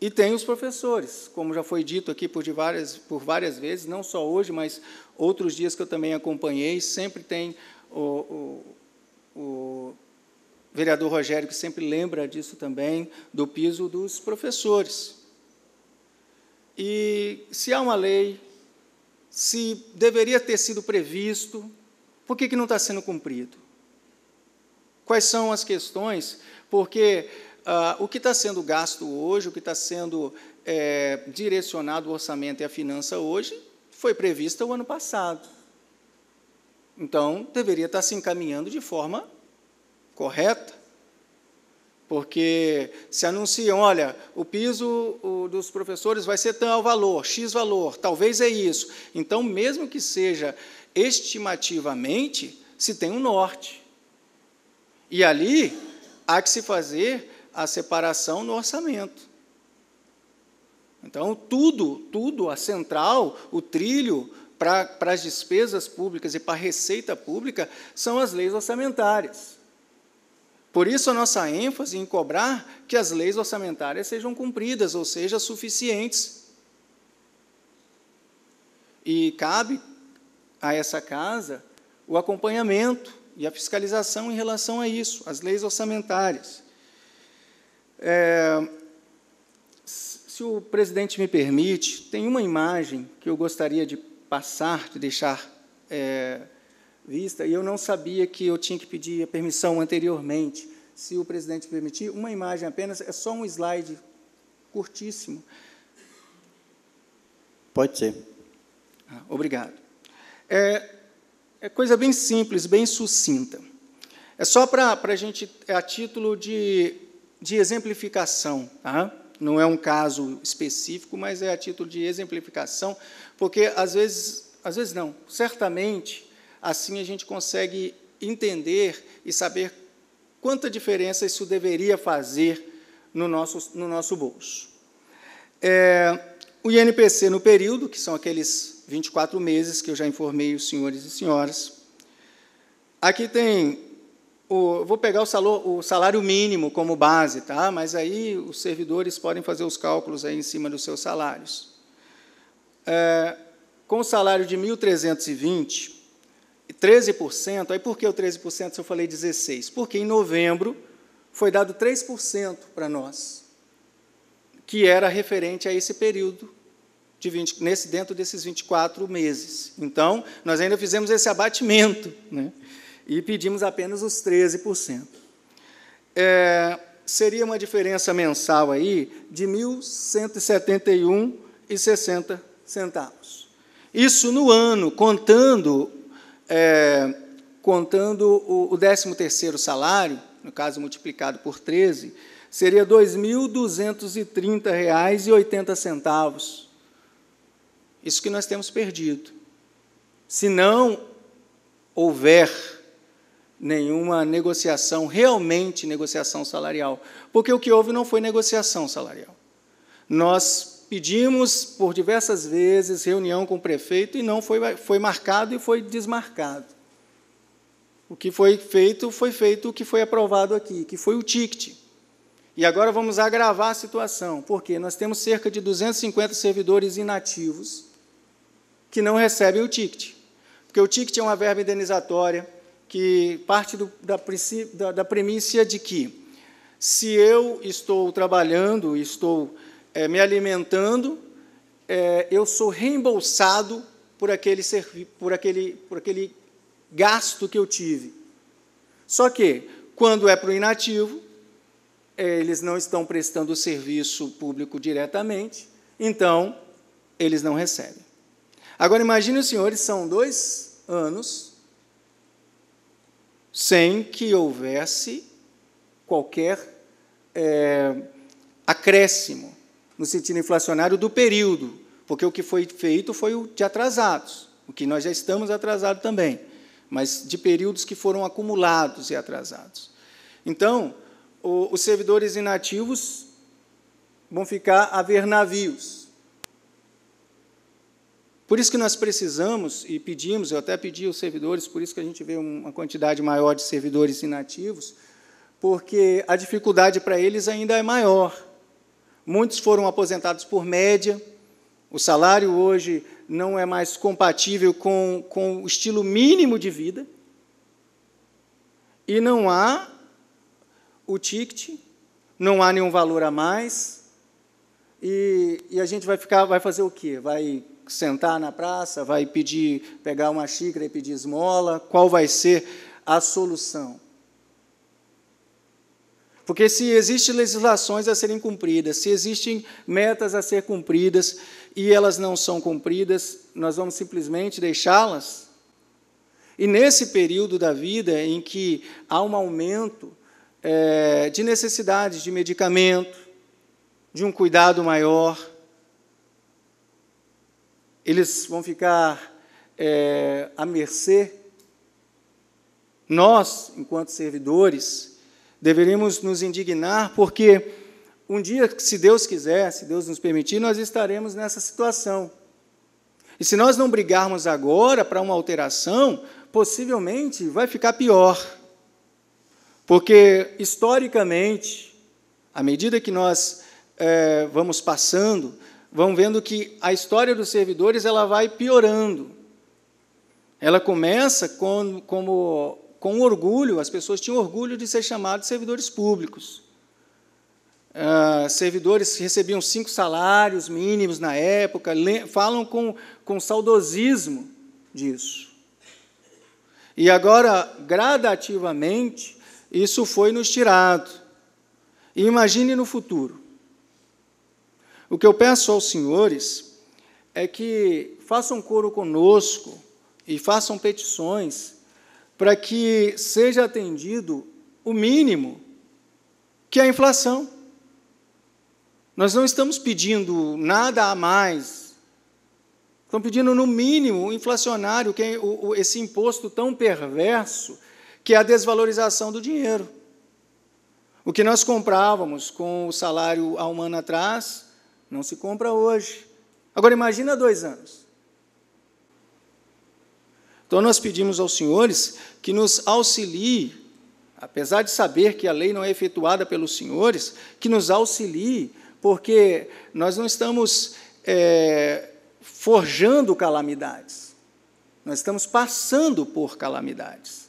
e tem os professores, como já foi dito aqui por, de várias, por várias vezes, não só hoje, mas outros dias que eu também acompanhei, sempre tem o, o, o vereador Rogério, que sempre lembra disso também, do piso dos professores. E se há uma lei, se deveria ter sido previsto, por que, que não está sendo cumprido? Quais são as questões? Porque ah, o que está sendo gasto hoje, o que está sendo é, direcionado o orçamento e a finança hoje, foi previsto o ano passado. Então, deveria estar se encaminhando de forma correta, porque se anunciam, olha, o piso o, dos professores vai ser tal valor, X valor, talvez é isso. Então, mesmo que seja estimativamente, se tem um norte. E ali há que se fazer a separação no orçamento. Então, tudo, tudo, a central, o trilho para, para as despesas públicas e para a receita pública são as leis orçamentárias. Por isso, a nossa ênfase em cobrar que as leis orçamentárias sejam cumpridas, ou seja, suficientes. E cabe a essa casa o acompanhamento e a fiscalização em relação a isso, as leis orçamentárias. É, se o presidente me permite, tem uma imagem que eu gostaria de passar, de deixar é, vista, e eu não sabia que eu tinha que pedir a permissão anteriormente. Se o presidente permitir, uma imagem apenas, é só um slide curtíssimo. Pode ser. Ah, obrigado. É, É coisa bem simples, bem sucinta. É só para a gente, é a título de, de exemplificação, tá? Não é um caso específico, mas é a título de exemplificação, porque, às vezes, às vezes não, certamente, assim a gente consegue entender e saber quanta diferença isso deveria fazer no nosso, no nosso bolso. É, o I N P C no período, que são aqueles vinte e quatro meses, que eu já informei os senhores e senhoras. Aqui tem, o, vou pegar o, salor, o salário mínimo como base, tá? Mas aí os servidores podem fazer os cálculos aí em cima dos seus salários. É, com o salário de mil trezentos e vinte, treze por cento, aí por que o treze por cento se eu falei dezesseis por cento? Porque em novembro foi dado três por cento para nós, que era referente a esse período, De vinte, nesse, dentro desses vinte e quatro meses. Então, nós ainda fizemos esse abatimento, né? E pedimos apenas os treze por cento. É, seria uma diferença mensal aí de mil cento e setenta e um reais e sessenta centavos. Isso no ano, contando, é, contando o, o décimo terceiro salário, no caso multiplicado por treze, seria dois mil duzentos e trinta reais e oitenta centavos. Isso que nós temos perdido. Se não houver nenhuma negociação, realmente negociação salarial, porque o que houve não foi negociação salarial. Nós pedimos por diversas vezes reunião com o prefeito e não foi, foi marcado e foi desmarcado. O que foi feito, foi feito o que foi aprovado aqui, que foi o ticket. E agora vamos agravar a situação, porque nós temos cerca de duzentos e cinquenta servidores inativos que não recebem o ticket. Porque o ticket é uma verba indenizatória que parte do, da, da, da premissa de que, se eu estou trabalhando, estou é, me alimentando, é, eu sou reembolsado por aquele, por, aquele, por aquele gasto que eu tive. Só que, quando é para o inativo, é, eles não estão prestando o serviço público diretamente, então, eles não recebem. Agora, imagine os senhores, são dois anos sem que houvesse qualquer é, acréscimo no sentido inflacionário do período, porque o que foi feito foi o de atrasados, o que nós já estamos atrasados também, mas de períodos que foram acumulados e atrasados. Então, o, os servidores inativos vão ficar a ver navios. Por isso que nós precisamos e pedimos, eu até pedi aos servidores, por isso que a gente vê uma quantidade maior de servidores inativos, porque a dificuldade para eles ainda é maior. Muitos foram aposentados por média, o salário hoje não é mais compatível com, com o estilo mínimo de vida, e não há o ticket, não há nenhum valor a mais, e, e a gente vai ficar, vai fazer o quê? Vai sentar na praça, vai pedir, pegar uma xícara e pedir esmola, qual vai ser a solução? Porque se existem legislações a serem cumpridas, se existem metas a ser cumpridas e elas não são cumpridas, nós vamos simplesmente deixá-las? E nesse período da vida em que há um aumento é, de necessidades de medicamento, de um cuidado maior, eles vão ficar é, à mercê. Nós, enquanto servidores, deveríamos nos indignar, porque um dia, se Deus quiser, se Deus nos permitir, nós estaremos nessa situação. E se nós não brigarmos agora para uma alteração, possivelmente vai ficar pior. Porque, historicamente, à medida que nós é, vamos passando, vão vendo que a história dos servidores ela vai piorando. Ela começa com, como, com orgulho, as pessoas tinham orgulho de ser chamados servidores públicos. Uh, servidores recebiam cinco salários mínimos na época, falam com, com saudosismo disso. E agora, gradativamente, isso foi nos tirado. E imagine no futuro. O que eu peço aos senhores é que façam coro conosco e façam petições para que seja atendido o mínimo, que é a inflação. Nós não estamos pedindo nada a mais. Estamos pedindo, no mínimo, inflacionário, que é o, o, esse imposto tão perverso, que é a desvalorização do dinheiro. O que nós comprávamos com o salário há um ano atrás, não se compra hoje. Agora, imagina dois anos. Então, nós pedimos aos senhores que nos auxilie, apesar de saber que a lei não é efetuada pelos senhores, que nos auxilie, porque nós não estamos é, forjando calamidades, nós estamos passando por calamidades.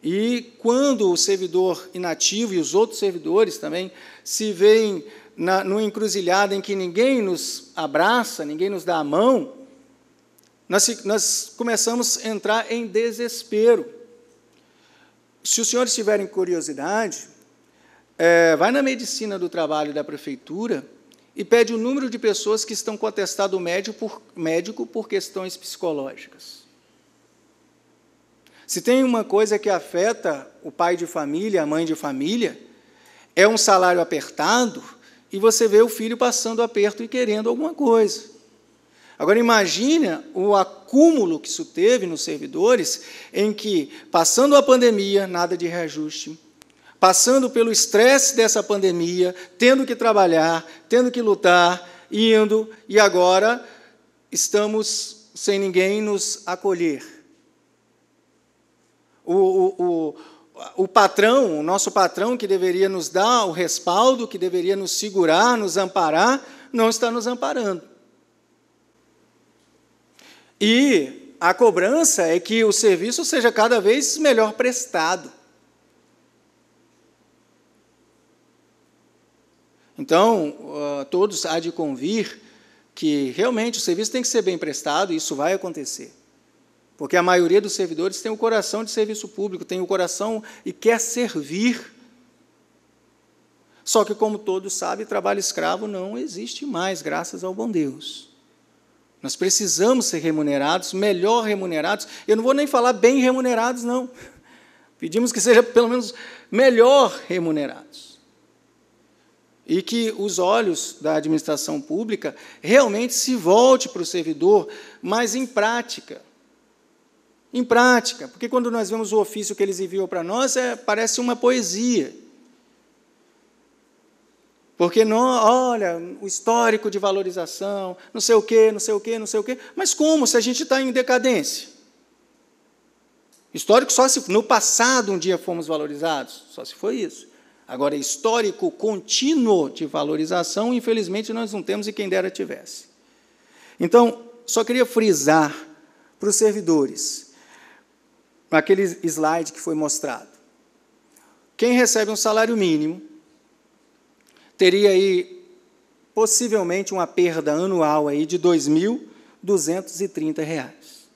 E, quando o servidor inativo e os outros servidores também se veem Na, numa encruzilhada em que ninguém nos abraça, ninguém nos dá a mão, nós, nós começamos a entrar em desespero. Se os senhores tiverem curiosidade, é, vai na medicina do trabalho da prefeitura e pede o número de pessoas que estão com atestado médico por, médico por questões psicológicas. Se tem uma coisa que afeta o pai de família, a mãe de família, é um salário apertado, e você vê o filho passando aperto e querendo alguma coisa. Agora, imagina o acúmulo que isso teve nos servidores, em que, passando a pandemia, nada de reajuste, passando pelo estresse dessa pandemia, tendo que trabalhar, tendo que lutar, indo, e agora estamos sem ninguém nos acolher. O, o, o, o patrão, o nosso patrão, que deveria nos dar o respaldo, que deveria nos segurar, nos amparar, não está nos amparando. E a cobrança é que o serviço seja cada vez melhor prestado. Então, todos há de convir que, realmente, o serviço tem que ser bem prestado, e isso vai acontecer, porque a maioria dos servidores tem o coração de serviço público, tem o coração e quer servir. Só que, como todos sabem, trabalho escravo não existe mais, graças ao bom Deus. Nós precisamos ser remunerados, melhor remunerados. Eu não vou nem falar bem remunerados, não. Pedimos que seja, pelo menos, melhor remunerados. E que os olhos da administração pública realmente se volte para o servidor, mas em prática. Em prática, porque quando nós vemos o ofício que eles enviam para nós, é, parece uma poesia. Porque, não, olha, o histórico de valorização, não sei o quê, não sei o quê, não sei o quê, mas como se a gente está em decadência? Histórico só se no passado um dia fomos valorizados, só se foi isso. Agora, histórico contínuo de valorização, infelizmente, nós não temos, e quem dera tivesse. Então, só queria frisar para os servidores, naquele slide que foi mostrado, quem recebe um salário mínimo teria aí, possivelmente, uma perda anual aí de dois mil duzentos e trinta reais.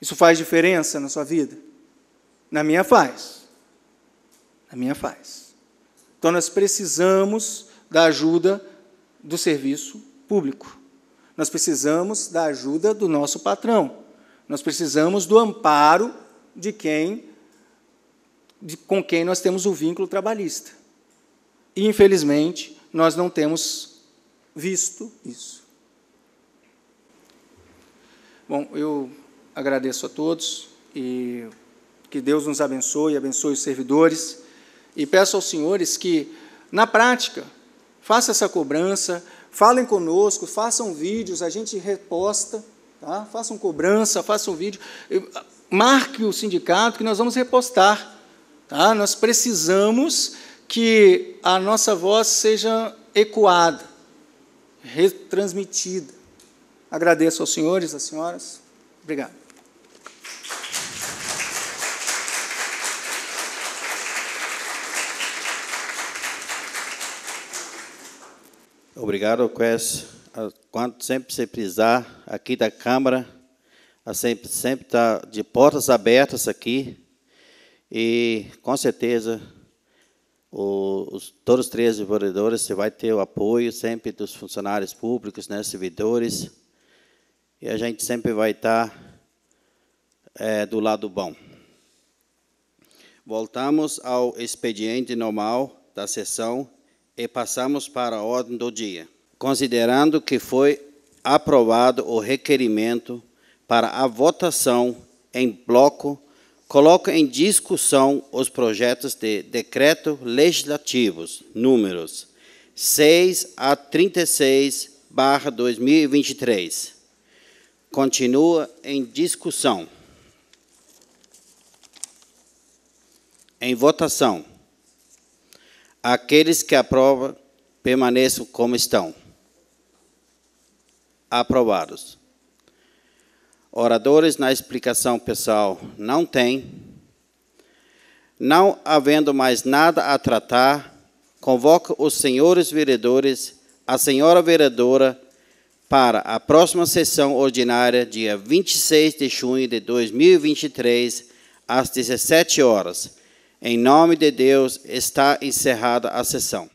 Isso faz diferença na sua vida? Na minha faz. Na minha faz. Então, nós precisamos da ajuda do serviço público. Nós precisamos da ajuda do nosso patrão. Nós precisamos do amparo de quem, de, com quem nós temos o vínculo trabalhista. E, infelizmente, nós não temos visto isso. Bom, eu agradeço a todos e que Deus nos abençoe, abençoe os servidores. E peço aos senhores que, na prática, façam essa cobrança, falem conosco, façam vídeos, a gente reposta, tá? Façam cobrança, façam vídeo, marque o sindicato que nós vamos repostar. Tá? Nós precisamos que a nossa voz seja ecoada, retransmitida. Agradeço aos senhores, às senhoras. Obrigado. Obrigado, Quest. Quando sempre se precisar, aqui da Câmara, a sempre sempre está de portas abertas aqui, e, com certeza, os, todos os treze vereadores, você vai ter o apoio sempre dos funcionários públicos, né, servidores, e a gente sempre vai estar é, do lado bom. Voltamos ao expediente normal da sessão, e passamos para a ordem do dia. Considerando que foi aprovado o requerimento para a votação em bloco, coloco em discussão os projetos de decreto legislativos, números seis a trinta e seis barra dois mil e vinte e três. Continua em discussão. Em votação. Aqueles que aprovam, permaneçam como estão. Aprovados. Oradores na explicação pessoal não tem. Não havendo mais nada a tratar, convoco os senhores vereadores, a senhora vereadora, para a próxima sessão ordinária, dia vinte e seis de junho de dois mil e vinte e três, às dezessete horas. Em nome de Deus, está encerrada a sessão.